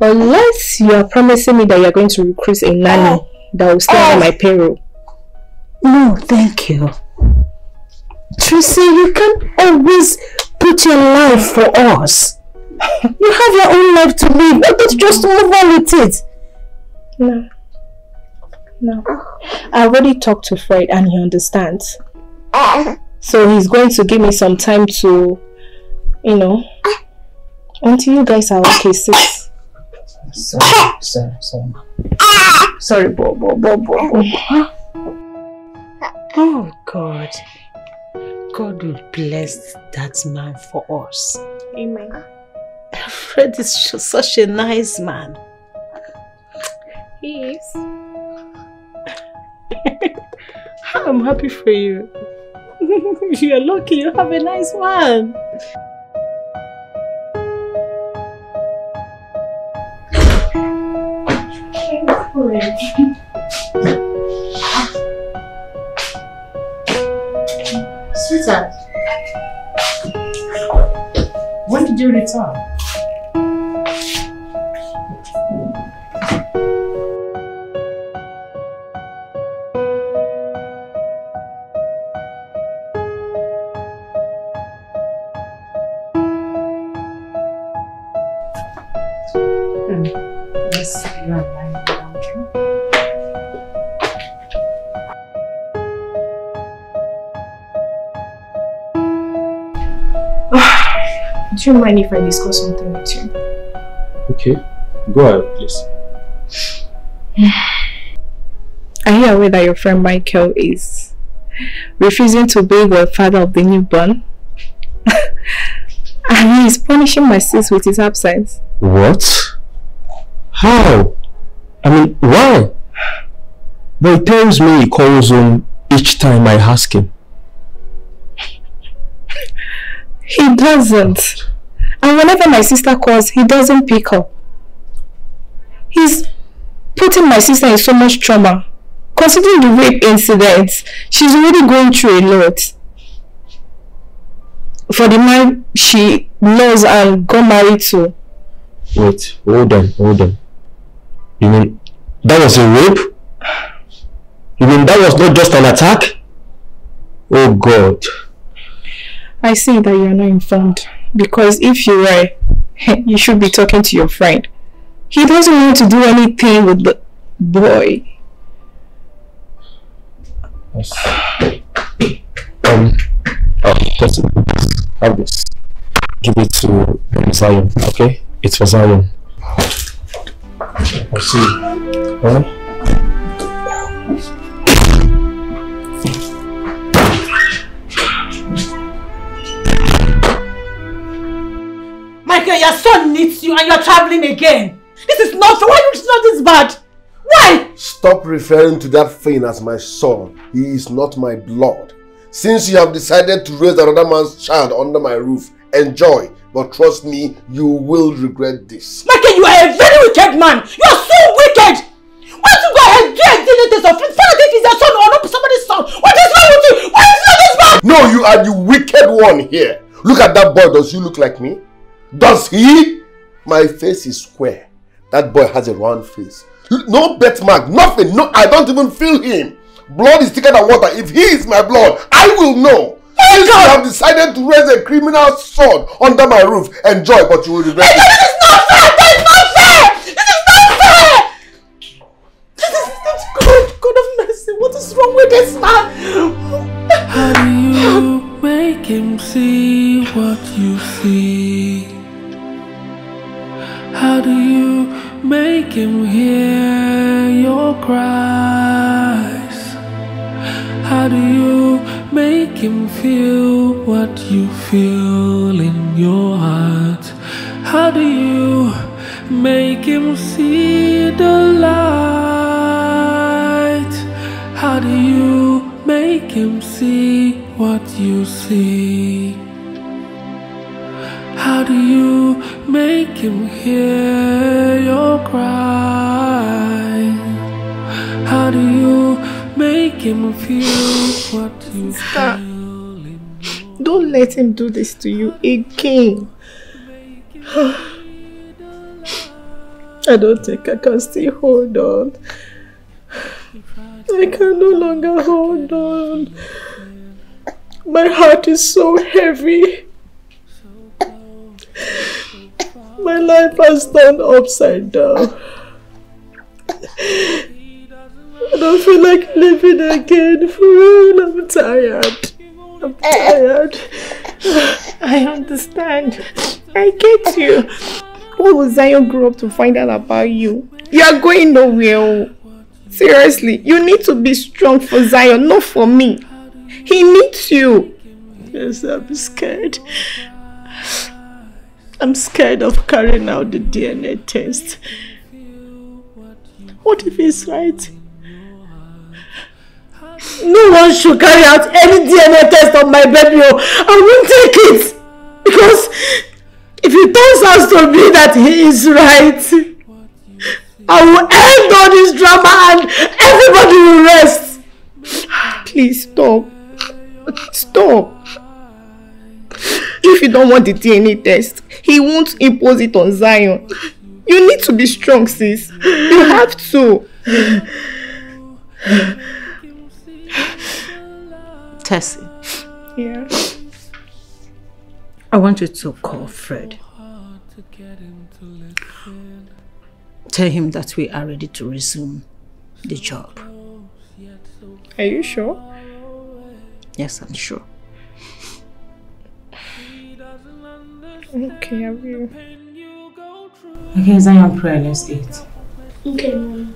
Unless you are promising me that you are going to recruit a nanny that will stay on my payroll. No, thank you. Tracy, you can't always put your life for us. You have your own life to live. Why don't you just move on with it? No. I already talked to Fred and he understands. So he's going to give me some time to, until you guys are okay, sis. Sorry, Bobo. Oh, God. God will bless that man for us. Amen. Fred is just such a nice man. He is. I'm happy for you. You're lucky you have a nice one. Sweetheart, when did you return? Do you mind if I discuss something with you? Okay, go ahead, please. I hear aware that your friend Michael is refusing to be the father of the newborn. And he is punishing my sis with his absence. What? How? Why? But he tells me he calls home each time I ask him. He doesn't. And whenever my sister calls, he doesn't pick up. He's putting my sister in so much trauma. Considering the rape incident, she's already going through a lot. For the man she loves and got married to. Wait, hold on. You mean that was a rape? You mean that was not just an attack? Oh God. I see that you are not informed, because if you were, you should be talking to your friend. He doesn't want to do anything with the boy. Yes. Just have this. Give it to Zion, okay? It's for Zion. I see. Alright? Michael, your son needs you and you're traveling again. This is not so. Why is not this bad? Why? Stop referring to that thing as my son. He is not my blood. Since you have decided to raise another man's child under my roof, enjoy. But trust me, you will regret this. Michael, you are a very wicked man. You are so wicked. Why don't you go ahead and do a DNA test of father if he's your son or not somebody's son? What is wrong with you? Why is not this man? No, you are the wicked one here. Look at that boy. Does he look like me? Does he? My face is square. That boy has a round face. No bet mark, nothing. No, I don't even feel him. Blood is thicker than water. If he is my blood, I will know. Since you have decided to raise a criminal son under my roof, enjoy, but you will regret it. This is not fair! This is not fair! This is not fair! This is not good. God of mercy, what is wrong with this man? How do you make him see what you see? How do you make him hear your cries? How do you make him feel what you feel in your heart? How do you make him see the light? How do you make him see what you see? How do you make him hear your cry? How do you make him feel what you feel? Don't let him do this to you again. I don't think I can still hold on. I can no longer hold on. My heart is so heavy. My life has turned upside down. I don't feel like living again for real. I'm tired. I'm tired. I understand. I get you. What will Zion grow up to find out about you? You are going nowhere. Seriously, you need to be strong for Zion, not for me. He needs you. Yes, I'm scared. I'm scared of carrying out the DNA test. What if he's right? No one should carry out any DNA test on my baby. I won't take it. Because if it turns out to be that he is right, I will end all this drama and everybody will rest. Please stop. Stop. If you don't want the DNA test, he won't impose it on Zion. You need to be strong, sis. You have to. Tessie. Yeah? I want you to call Fred. Tell him that we are ready to resume the job. Are you sure? Yes, I'm sure. Okay, I will. Okay, Zion prayer, let's eat. Okay, Mom.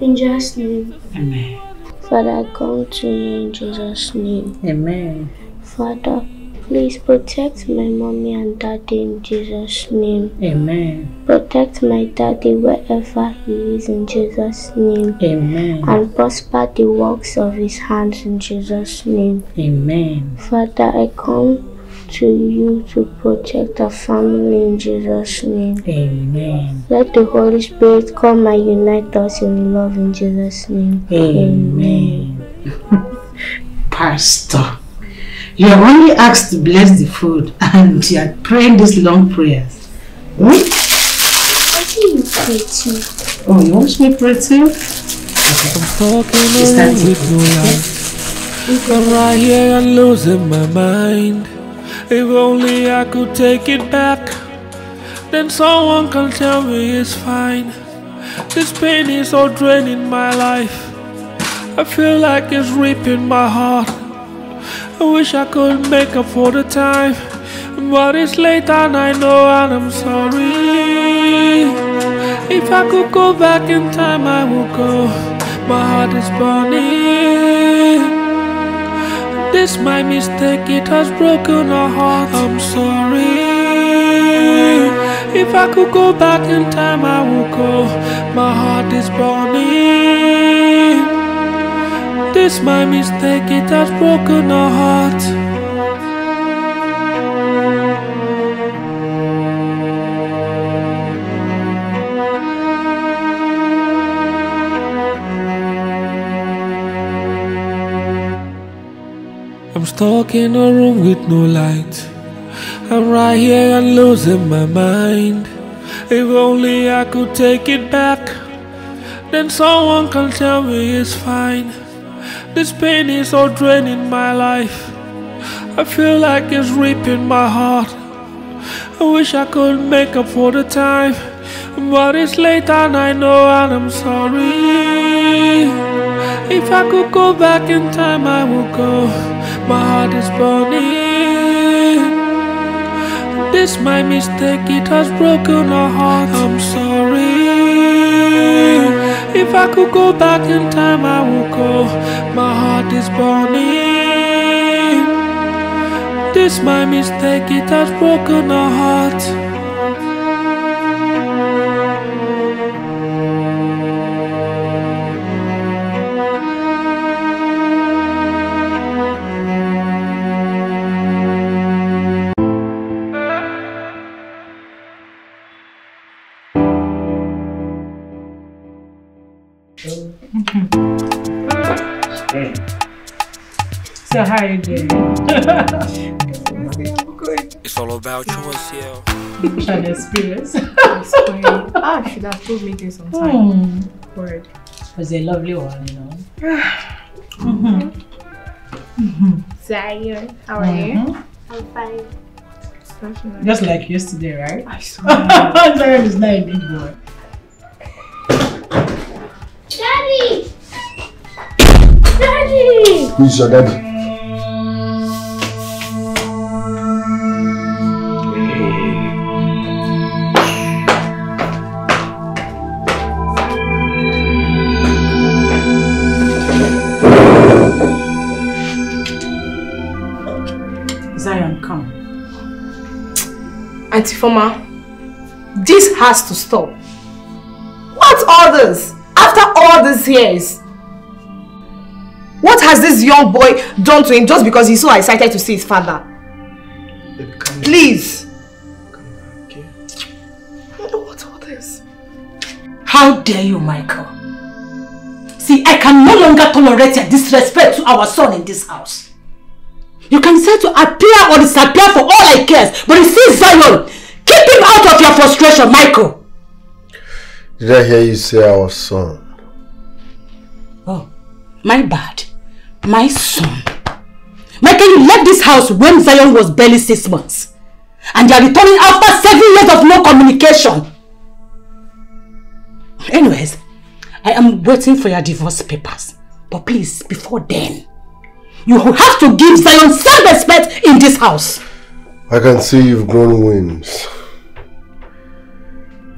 In Jesus' name. Amen. Father, come to me in Jesus' name. Amen. Father, please protect my mommy and daddy in Jesus' name. Amen. Protect my daddy wherever he is in Jesus' name. Amen. And prosper the works of his hands in Jesus' name. Amen. Father, I come to you to protect our family in Jesus' name. Amen. Let the Holy Spirit come and unite us in love in Jesus' name. Amen. Amen. Pastor, you have only asked to bless the food and you are praying these long prayers. What? I think you pray too. Oh, you want me to pray too? Okay. I'm talking with you now. I'm right here and losing my mind. If only I could take it back, then someone can tell me it's fine. This pain is so draining my life. I feel like it's ripping my heart. I wish I could make up for the time, but it's late and I know, and I'm sorry. If I could go back in time, I would go. My heart is burning. This my mistake, it has broken our heart. I'm sorry. If I could go back in time, I would go. My heart is burning. This my mistake, it has broken our heart. I'm stuck in a room with no light. I'm right here and losing my mind. If only I could take it back, then someone can tell me it's fine. This pain is so draining my life. I feel like it's ripping my heart. I wish I could make up for the time, but it's late and I know, and I'm sorry. If I could go back in time, I would go. My heart is burning. This my mistake, it has broken our heart. I'm sorry. If I could go back in time, I would go. My heart is burning. This my mistake, it has broken our heart. So how are you doing? It's all about choice, yeah. And experience. Ah, should have told me this on time. Word. It was a lovely one, you know. Zion, how are you? I'm fine. Just like yesterday, right? I saw you. Zion is not a big boy. Daddy! Daddy! Who's your daddy? Zion, come. Antiforma, this has to stop. What's all this? After all these years, what has this young boy done to him just because he's so excited to see his father? Baby, come. Please. Come back, okay? What's all this? How dare you, Michael? See, I can no longer tolerate your disrespect to our son in this house. You can say to appear or disappear for all I care, but you see Zion, keep him out of your frustration, Michael. Did I hear you say our son? Oh, my bad. My son. Michael, you left this house when Zion was barely 6 months. And you are returning after 7 years of no communication. Anyways, I am waiting for your divorce papers. But please, before then, you have to give Zion self-respect in this house. I can see you've grown wings.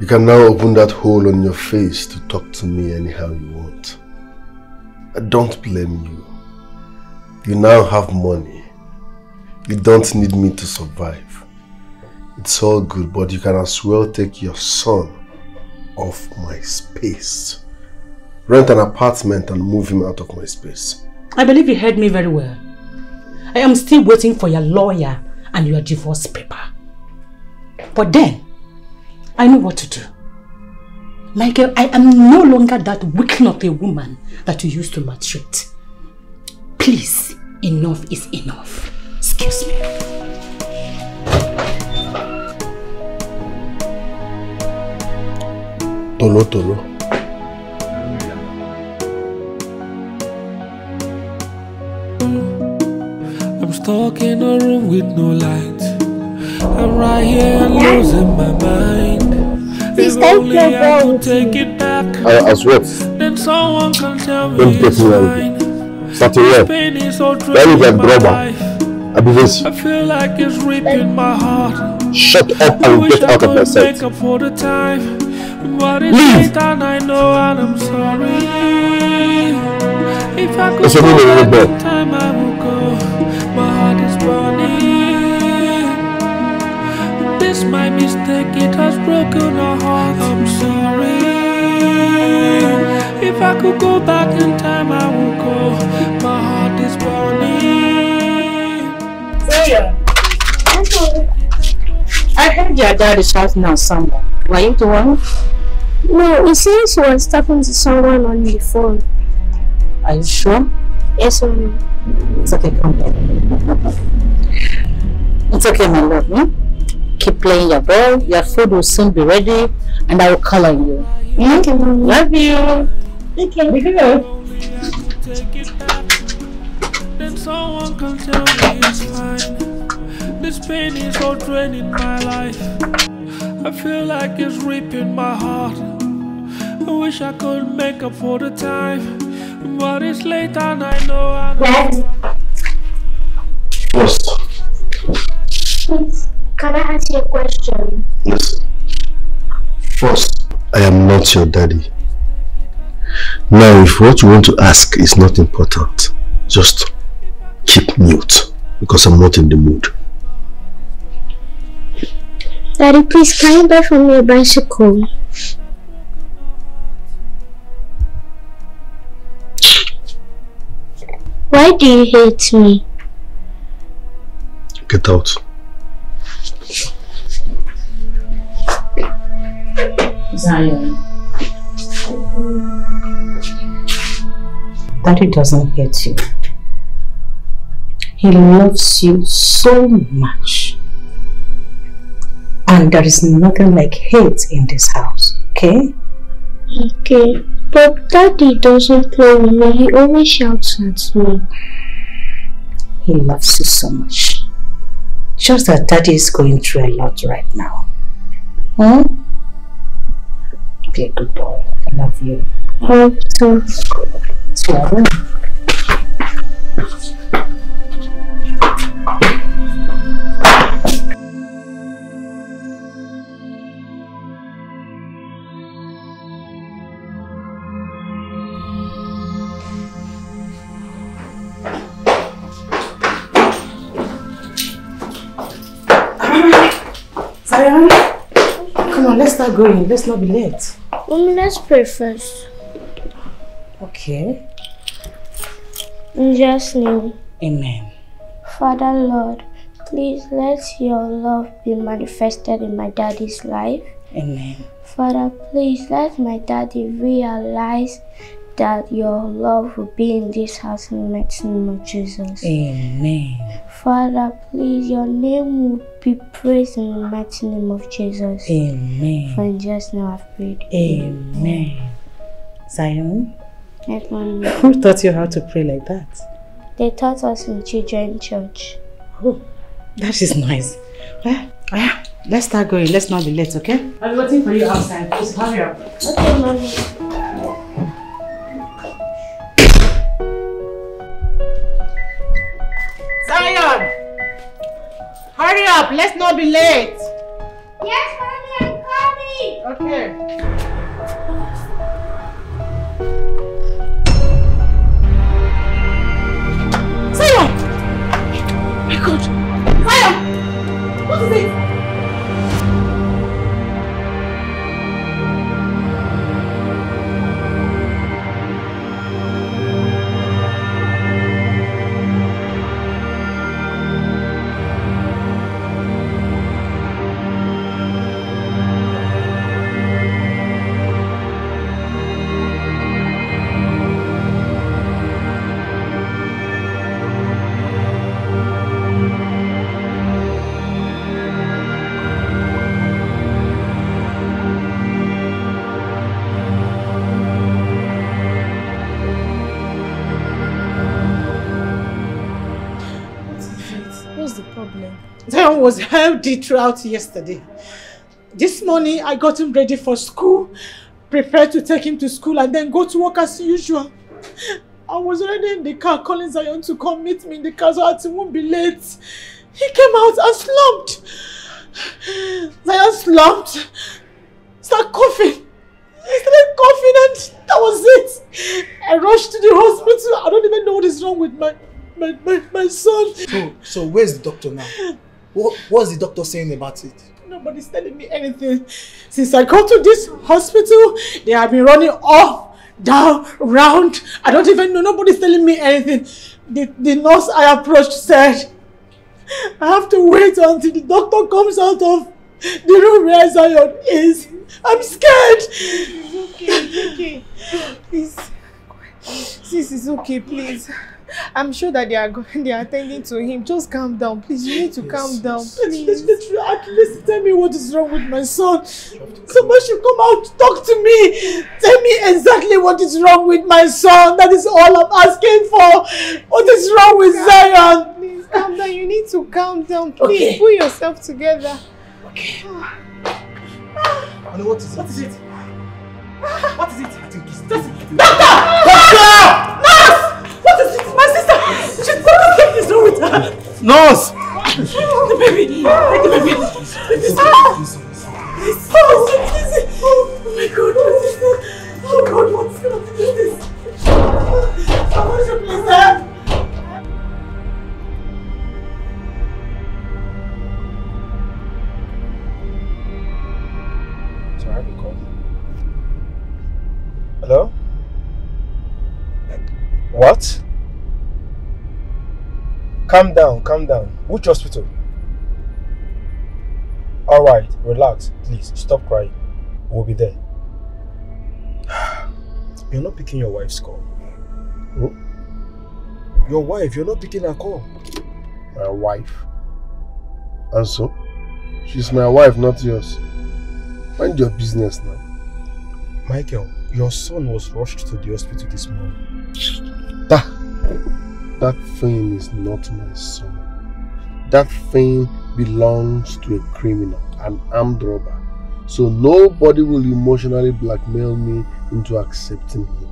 You can now open that hole on your face to talk to me anyhow you want. I don't blame you. You now have money. You don't need me to survive. It's all good, but you can as well take your son off my space. Rent an apartment and move him out of my space. I believe you heard me very well. I am still waiting for your lawyer and your divorce paper. But then, I know what to do. Michael, I am no longer that weak not a woman that you used to maltreat. Please, enough is enough. Excuse me. Tolo, tolo. I'm stuck in a room with no light. I'm right here and losing my mind. Please don't play ball with me. As what? Don't get me wrong. Start to work. Very good, brother. I believe you. Shut up and get out of my sight. Leave! That's a really good boy. This my mistake, it has broken our heart. I'm sorry. If I could go back in time, I would go. My heart is burning. Freya, I heard your dad is shouting at someone. Were you the one? No, he says he was talking to someone on the phone. Are you sure? Yes, sir. It's okay, come here. It's okay, my love. Hmm? Keep playing your ball. Your food will soon be ready, and I will call on you. Hmm? Okay, mommy. Love you. Okay. Then someone can tell me it's fine. This pain is so draining my life. I feel like it's ripping my heart. I wish I could make up for the time, but it's late and I know I First, can I ask you a question? Yes. First, I am not your daddy. Now, if what you want to ask is not important, just keep mute, because I'm not in the mood. Daddy, please, can you buy for me a bicycle? Why do you hate me? Get out. Zion. Daddy doesn't hate you. He loves you so much. And there is nothing like hate in this house, okay? Okay. But Daddy doesn't play with me. He always shouts at me. He loves you so much. Just that Daddy is going through a lot right now. Hmm? Be a good boy. I love you. Oh, so sorry. Come on, let's start going. Let's not be late. Mommy, let's pray first. Okay. In Jesus' name. Amen. Father, Lord, please let your love be manifested in my daddy's life. Amen. Father, please let my daddy realize that your love will be in this house in the mighty name of Jesus. Amen. Father, please, your name will be praised in the mighty name of Jesus. Amen. For in Jesus' name I've prayed. Amen. Zion? Yes, Mommy. Who taught you how to pray like that? They taught us in children's church. Oh, that is nice. Well, yeah, let's start going. Let's not be late, okay? I'm waiting for you outside. Please hurry up. Okay, Mommy. Zion! Hurry up, let's not be late. Yes, Mommy, I'm coming. Okay. Zion! My God! Zion! What is it? Was healthy throughout yesterday. This morning, I got him ready for school, prepared to take him to school and then go to work as usual. I was already in the car calling Zion to come meet me in the car so that he won't be late. He came out and slumped. Zion slumped, started coughing. He started coughing and that was it. I rushed to the hospital. I don't even know what is wrong with my son. So where's the doctor now? What's the doctor saying about it? Nobody's telling me anything. Since I got to this hospital, they have been running off, down, round. I don't even know. Nobody's telling me anything. The nurse I approached said, I have to wait until the doctor comes out of the room where Zion is. I'm scared. It's okay, it's okay. Please, sis, it's okay, please. I'm sure that they are attending to him. Just calm down, please. You need to calm down, please. Please tell me what is wrong with my son. Someone should come out, talk to me. Tell me exactly what is wrong with my son. That is all I'm asking for. What is wrong with Zion? Please calm down. You need to calm down. Please okay. Pull yourself together. Okay. And what is it? What is it? What is it? I think it's Tessie. Doctor! Nurse! What is it? My sister! She's something is wrong with her. Nurse! The baby! Take the baby! Take the baby! Oh my god, my sister! Oh god, what is going to do this? I want you to please help! Hello? What? Calm down, calm down. Which hospital? Alright, relax. Please, stop crying. We'll be there. You're not picking your wife's call. Who? Your wife, you're not picking her call. My wife? And so? She's my wife, not yours. Mind your business now. Michael, your son was rushed to the hospital this morning. That thing is not my son. That thing belongs to a criminal, an armed robber. So nobody will emotionally blackmail me into accepting him.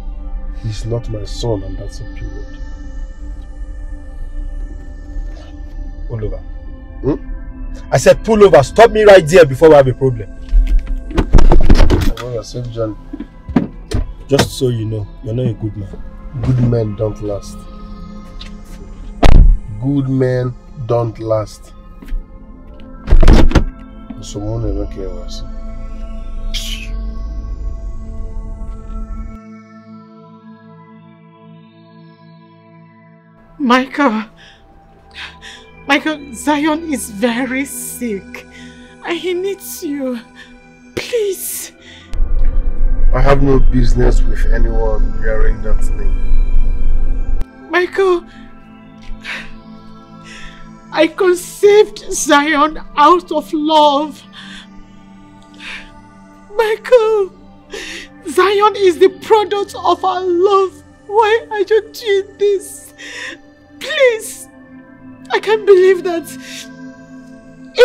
He's not my son, and that's a period. Pull over. I said pull over. Stop me right there before we have a problem. Said John, just so you know, you're not a good man. Good men don't last. Good men don't last. Someone never cares. Michael, Zion is very sick. He needs you. Please. I have no business with anyone hearing that name. Michael, I conceived Zion out of love. Michael, Zion is the product of our love. Why are you doing this? Please, I can't believe that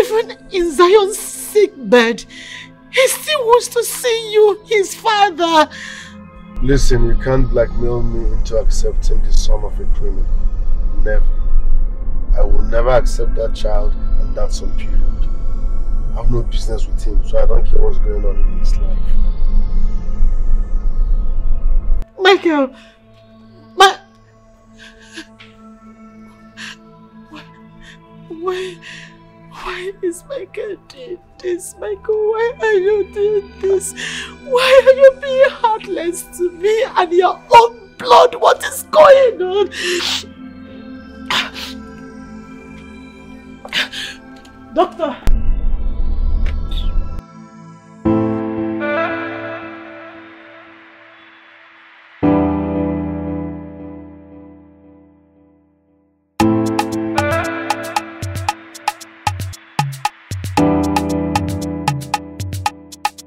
even in Zion's sick bed, he still wants to see you, his father. Listen, you can't blackmail me into accepting the son of a criminal. Never. I will never accept that child, and that's on period. I have no business with him, so I don't care what's going on in his life. Michael, why is Michael dead? This, Michael, why are you doing this? Why are you being heartless to me and your own blood? What is going on? Doctor!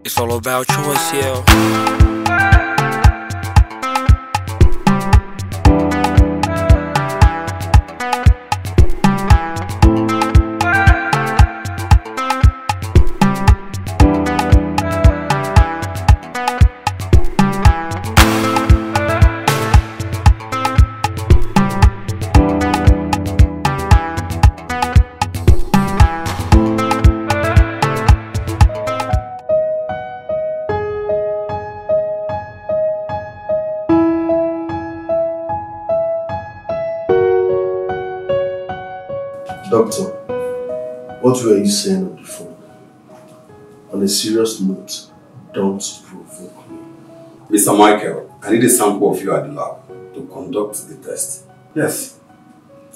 It's all about choice, yeah. Doctor, what were you saying on the phone? On a serious note, don't provoke me. Mr. Michael, I need a sample of you at the lab to conduct the test. Yes,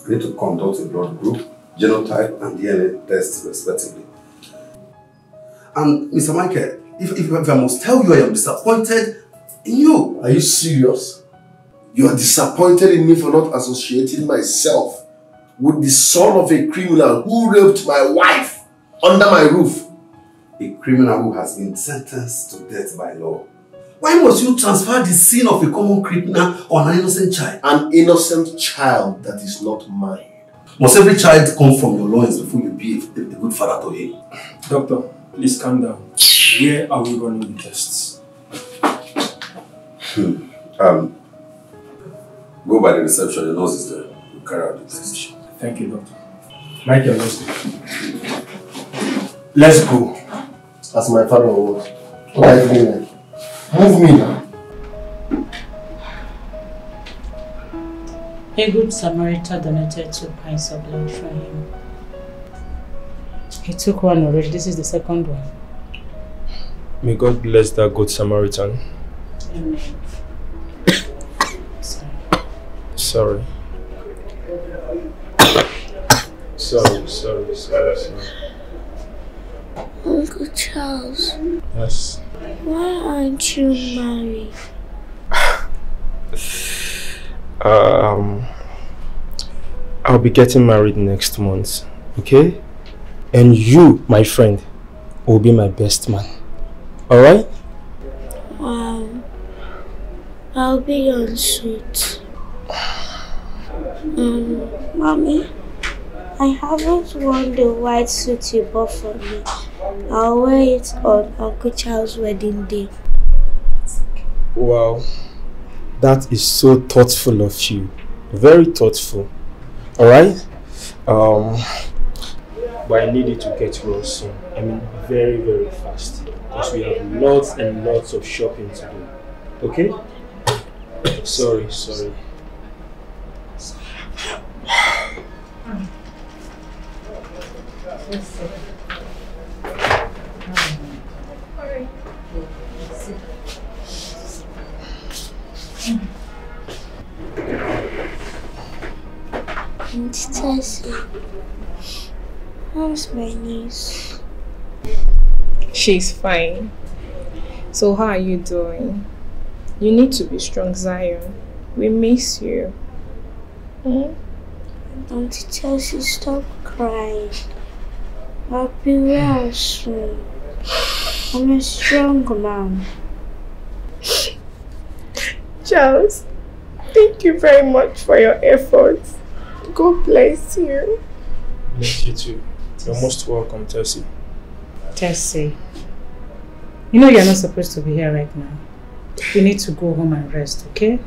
I need to conduct a blood group, genotype and DNA tests respectively. And Mr. Michael, if I must tell you, I am disappointed in you. Are you serious? You are disappointed in me for not associating myself with the son of a criminal who raped my wife under my roof. A criminal who has been sentenced to death by law. Why must you transfer the sin of a common criminal on an innocent child? An innocent child that is not mine. Must every child come from your loins before you be a good father to him? Doctor, please calm down. Where are we running the tests? Go by the reception, the nurse is there. We'll carry out the test. Thank you, Doctor. Michael, let's go. As my father was. What are you doing? Move me now. A good Samaritan donated 2 pints of blood for him. He took one already. This is the second one. May God bless that good Samaritan. Amen. Sorry. Uncle Charles. Yes. Why aren't you married? I'll be getting married next month, okay? And you, my friend, will be my best man. Alright? Wow. I'll be on suit. Mommy, I haven't worn the white suit you bought for me. I'll wear it on Uncle Charles' wedding day. Wow. That is so thoughtful of you. Very thoughtful. Alright? But I need it to get well soon. I mean, very, very fast. Because we have lots and lots of shopping to do. Okay? Sorry. It's Tessie. How's my niece? She's fine. So how are you doing? You need to be strong, Zion. We miss you. Auntie Chelsea, stop crying. I'll be well soon. I'm a strong mom. Charles, thank you very much for your efforts. God bless you. Bless you too. You're most welcome, Tessie. Tessie, you know you're not supposed to be here right now. You need to go home and rest, okay?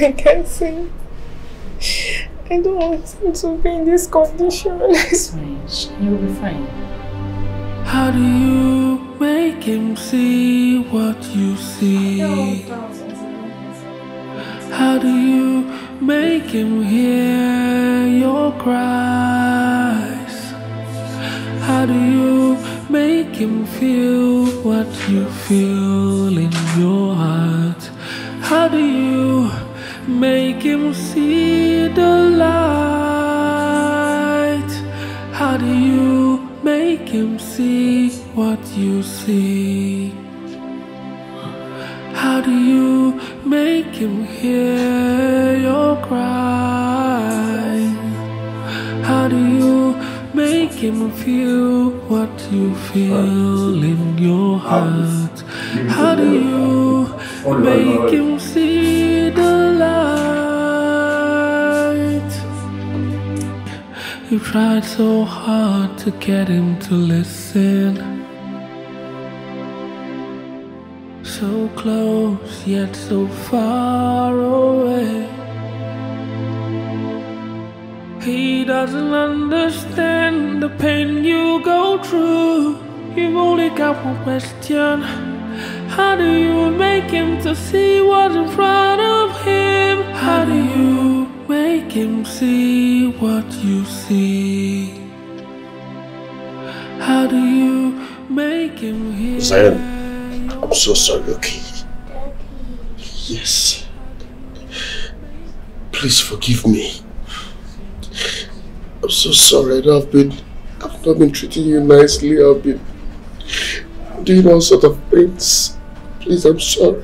I can't sing. I don't want you to be in this condition. It's fine. You'll be fine. How do you make him see what you see? How do you make him hear your cries? How do you make him feel what you feel in your heart? How do you make him see the light? How do you make him see what you see? How do you make him hear your cry? How do you make him feel what you feel in your heart? How do you make him see the light? You tried so hard to get him to listen. So close, yet so far away. He doesn't understand the pain you go through. You've only got one question. How do you make him to see what's in front of him? How do you make him see what you see? How do you make him hear? Zion, I'm so sorry, okay? Yes. Please forgive me. I'm so sorry. I've not been treating you nicely. I've been doing all sorts of things. Please, I'm sorry.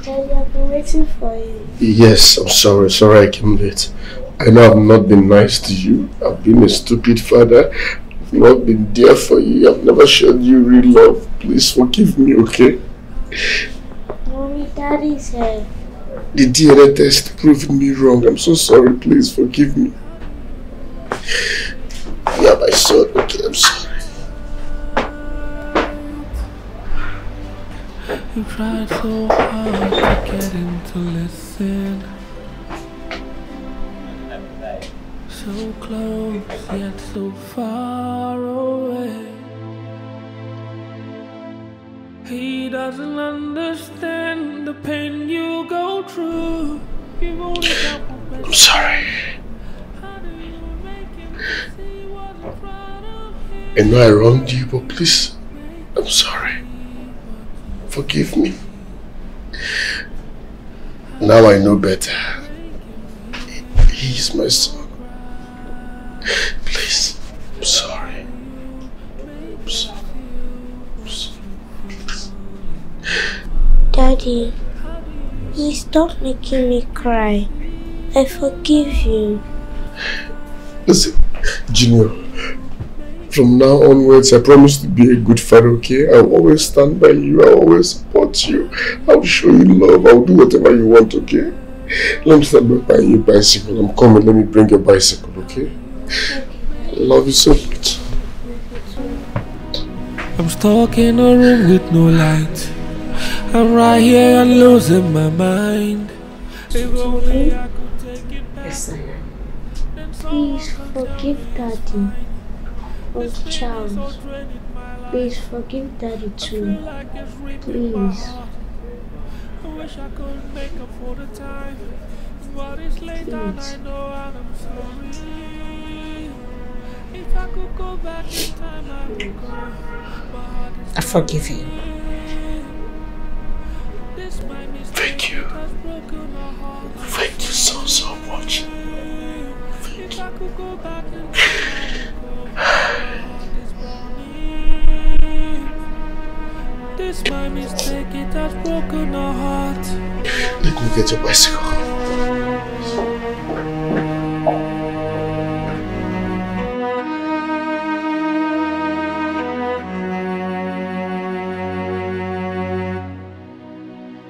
I've been waiting for you. Yes, I'm sorry. Sorry I came late. I know I've not been nice to you. I've been a stupid father. I've not been there for you. I've never shown you real love. Please forgive me, okay? Mommy, Daddy's here. The DNA test proved me wrong. I'm so sorry. Please forgive me. Yeah, my son. Okay, I'm sorry. You tried so hard to get him to listen. So close, yet so far away. He doesn't understand the pain you go through. I'm sorry. I know I wronged you, but please, I'm sorry. Forgive me. Now I know better. He is my son. Please, I'm sorry. I'm sorry. I'm sorry. Please. Daddy, please stop making me cry. I forgive you. Listen, Junior. From now onwards, I promise to be a good father, okay? I'll always stand by you. I'll always support you. I'll show you love. I'll do whatever you want, okay? Let me start by buying your bicycle. I'm coming. Let me bring your bicycle, okay? I love you so much. I'm stuck in a room with no light. I'm right here and losing my mind. If only I could take it back. Yes, please forgive Daddy. Charles, please forgive Daddy too. Please. I wish I could make up for the time, but it's late and I know I'm sorry. If I could go back in time, I would go. I forgive you. Thank you. Thank you so, so much. Thank you. This my mistake, it has broken our heart. Let me get your bicycle.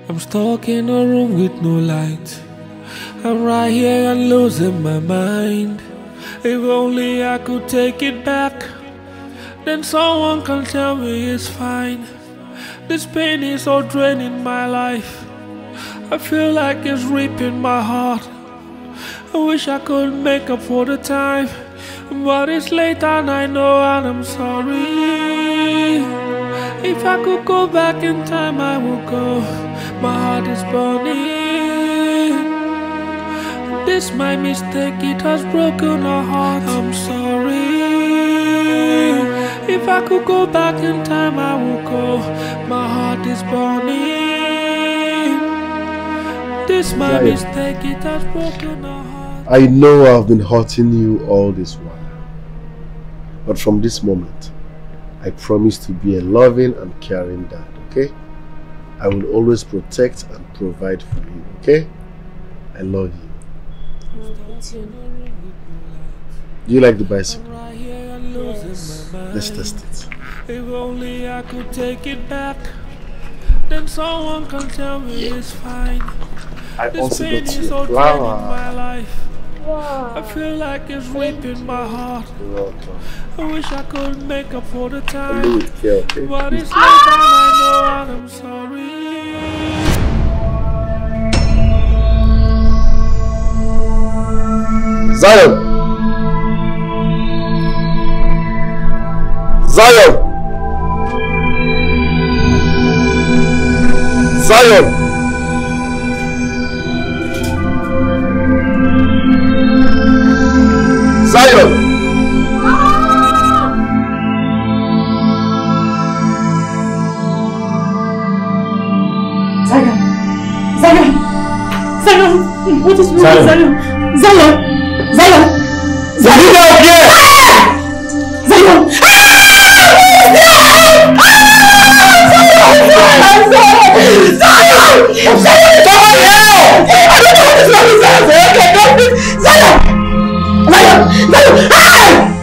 I'm stuck in a room with no light. I'm right here and losing my mind. If only I could take it back, then someone can tell me it's fine. This pain is so draining my life. I feel like it's ripping my heart. I wish I could make up for the time, but it's late and I know and I'm sorry. If I could go back in time, I would go. My heart is burning. This my mistake, it has broken our heart. I'm sorry. If I could go back in time, I would go. My heart is burning. This my mistake, it has broken our heart. I know I've been hurting you all this while, but from this moment, I promise to be a loving and caring dad, okay? I will always protect and provide for you, okay? I love you. Do you like the bicycle? Yes. Let's test it. If only I could take it back, then someone can tell me it's fine. I also got you a flower. I feel like it's ripping my heart. I wish I could make up for the time, but it's late and I know I'm sorry. Zion! Zion! Zion! Zion! Zion! What is wrong with Zion? Zion! Zion! Zion! Zion! Zion!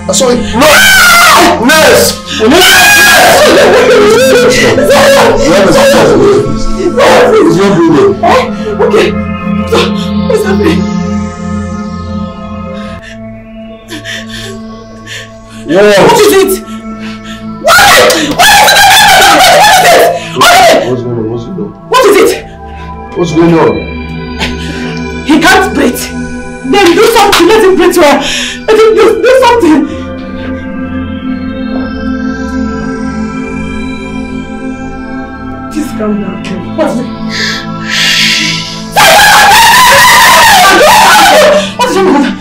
Sorry. No! Nurse! Nurse! Okay. What's happening? What is it? What is it? What's going on? He can't breathe. Then do something. Let him breathe well. I think do something. Calm down, Kim. What's it? What's your mother?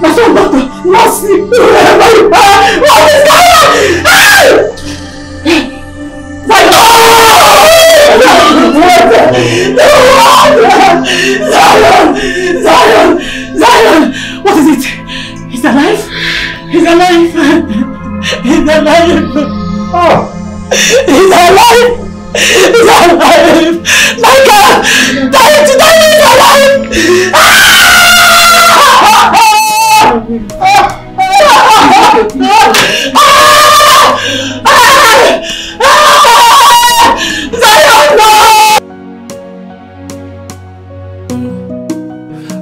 My son, doctor. No sleep. What is going on? Zion! Zion! What is it? He's alive? He's alive! He's alive! Oh! He's alive! He's alive! Michael! Daddy is alive!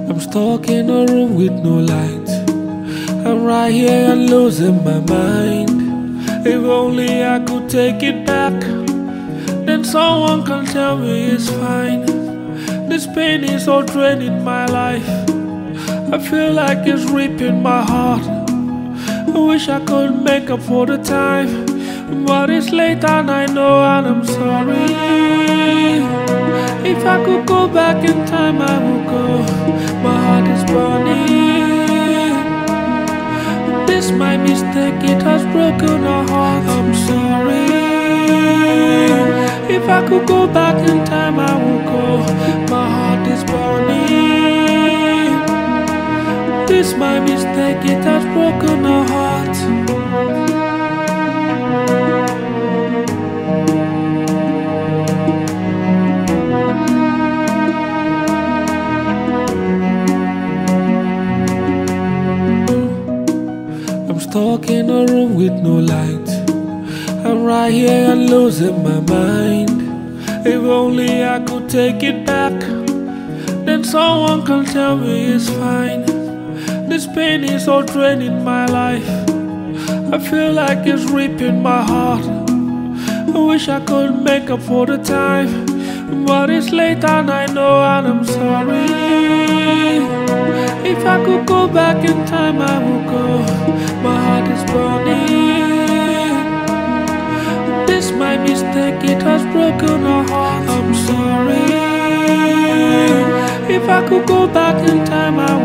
I'm stuck in a room with no light. I'm right here and losing my mind. If only I could take it back, then someone can tell me it's fine. This pain is so draining my life. I feel like it's ripping my heart. I wish I could make up for the time, but it's late and I know, and I'm sorry. If I could go back in time, I would go. My heart is burning. This my mistake, it has broken our heart. I'm sorry. If I could go back in time, I would go. My heart is burning. This my mistake, it has broken our heart. I'm stuck in a room with no light. I'm right here and losing my mind. If only I could take it back, then someone can tell me it's fine. This pain is so draining my life. I feel like it's ripping my heart. I wish I could make up for the time, but it's late and I know, and I'm sorry. If I could go back in time, I would go. My heart is burning. This my mistake, it has broken our heart. I'm sorry. If I could go back in time, I would.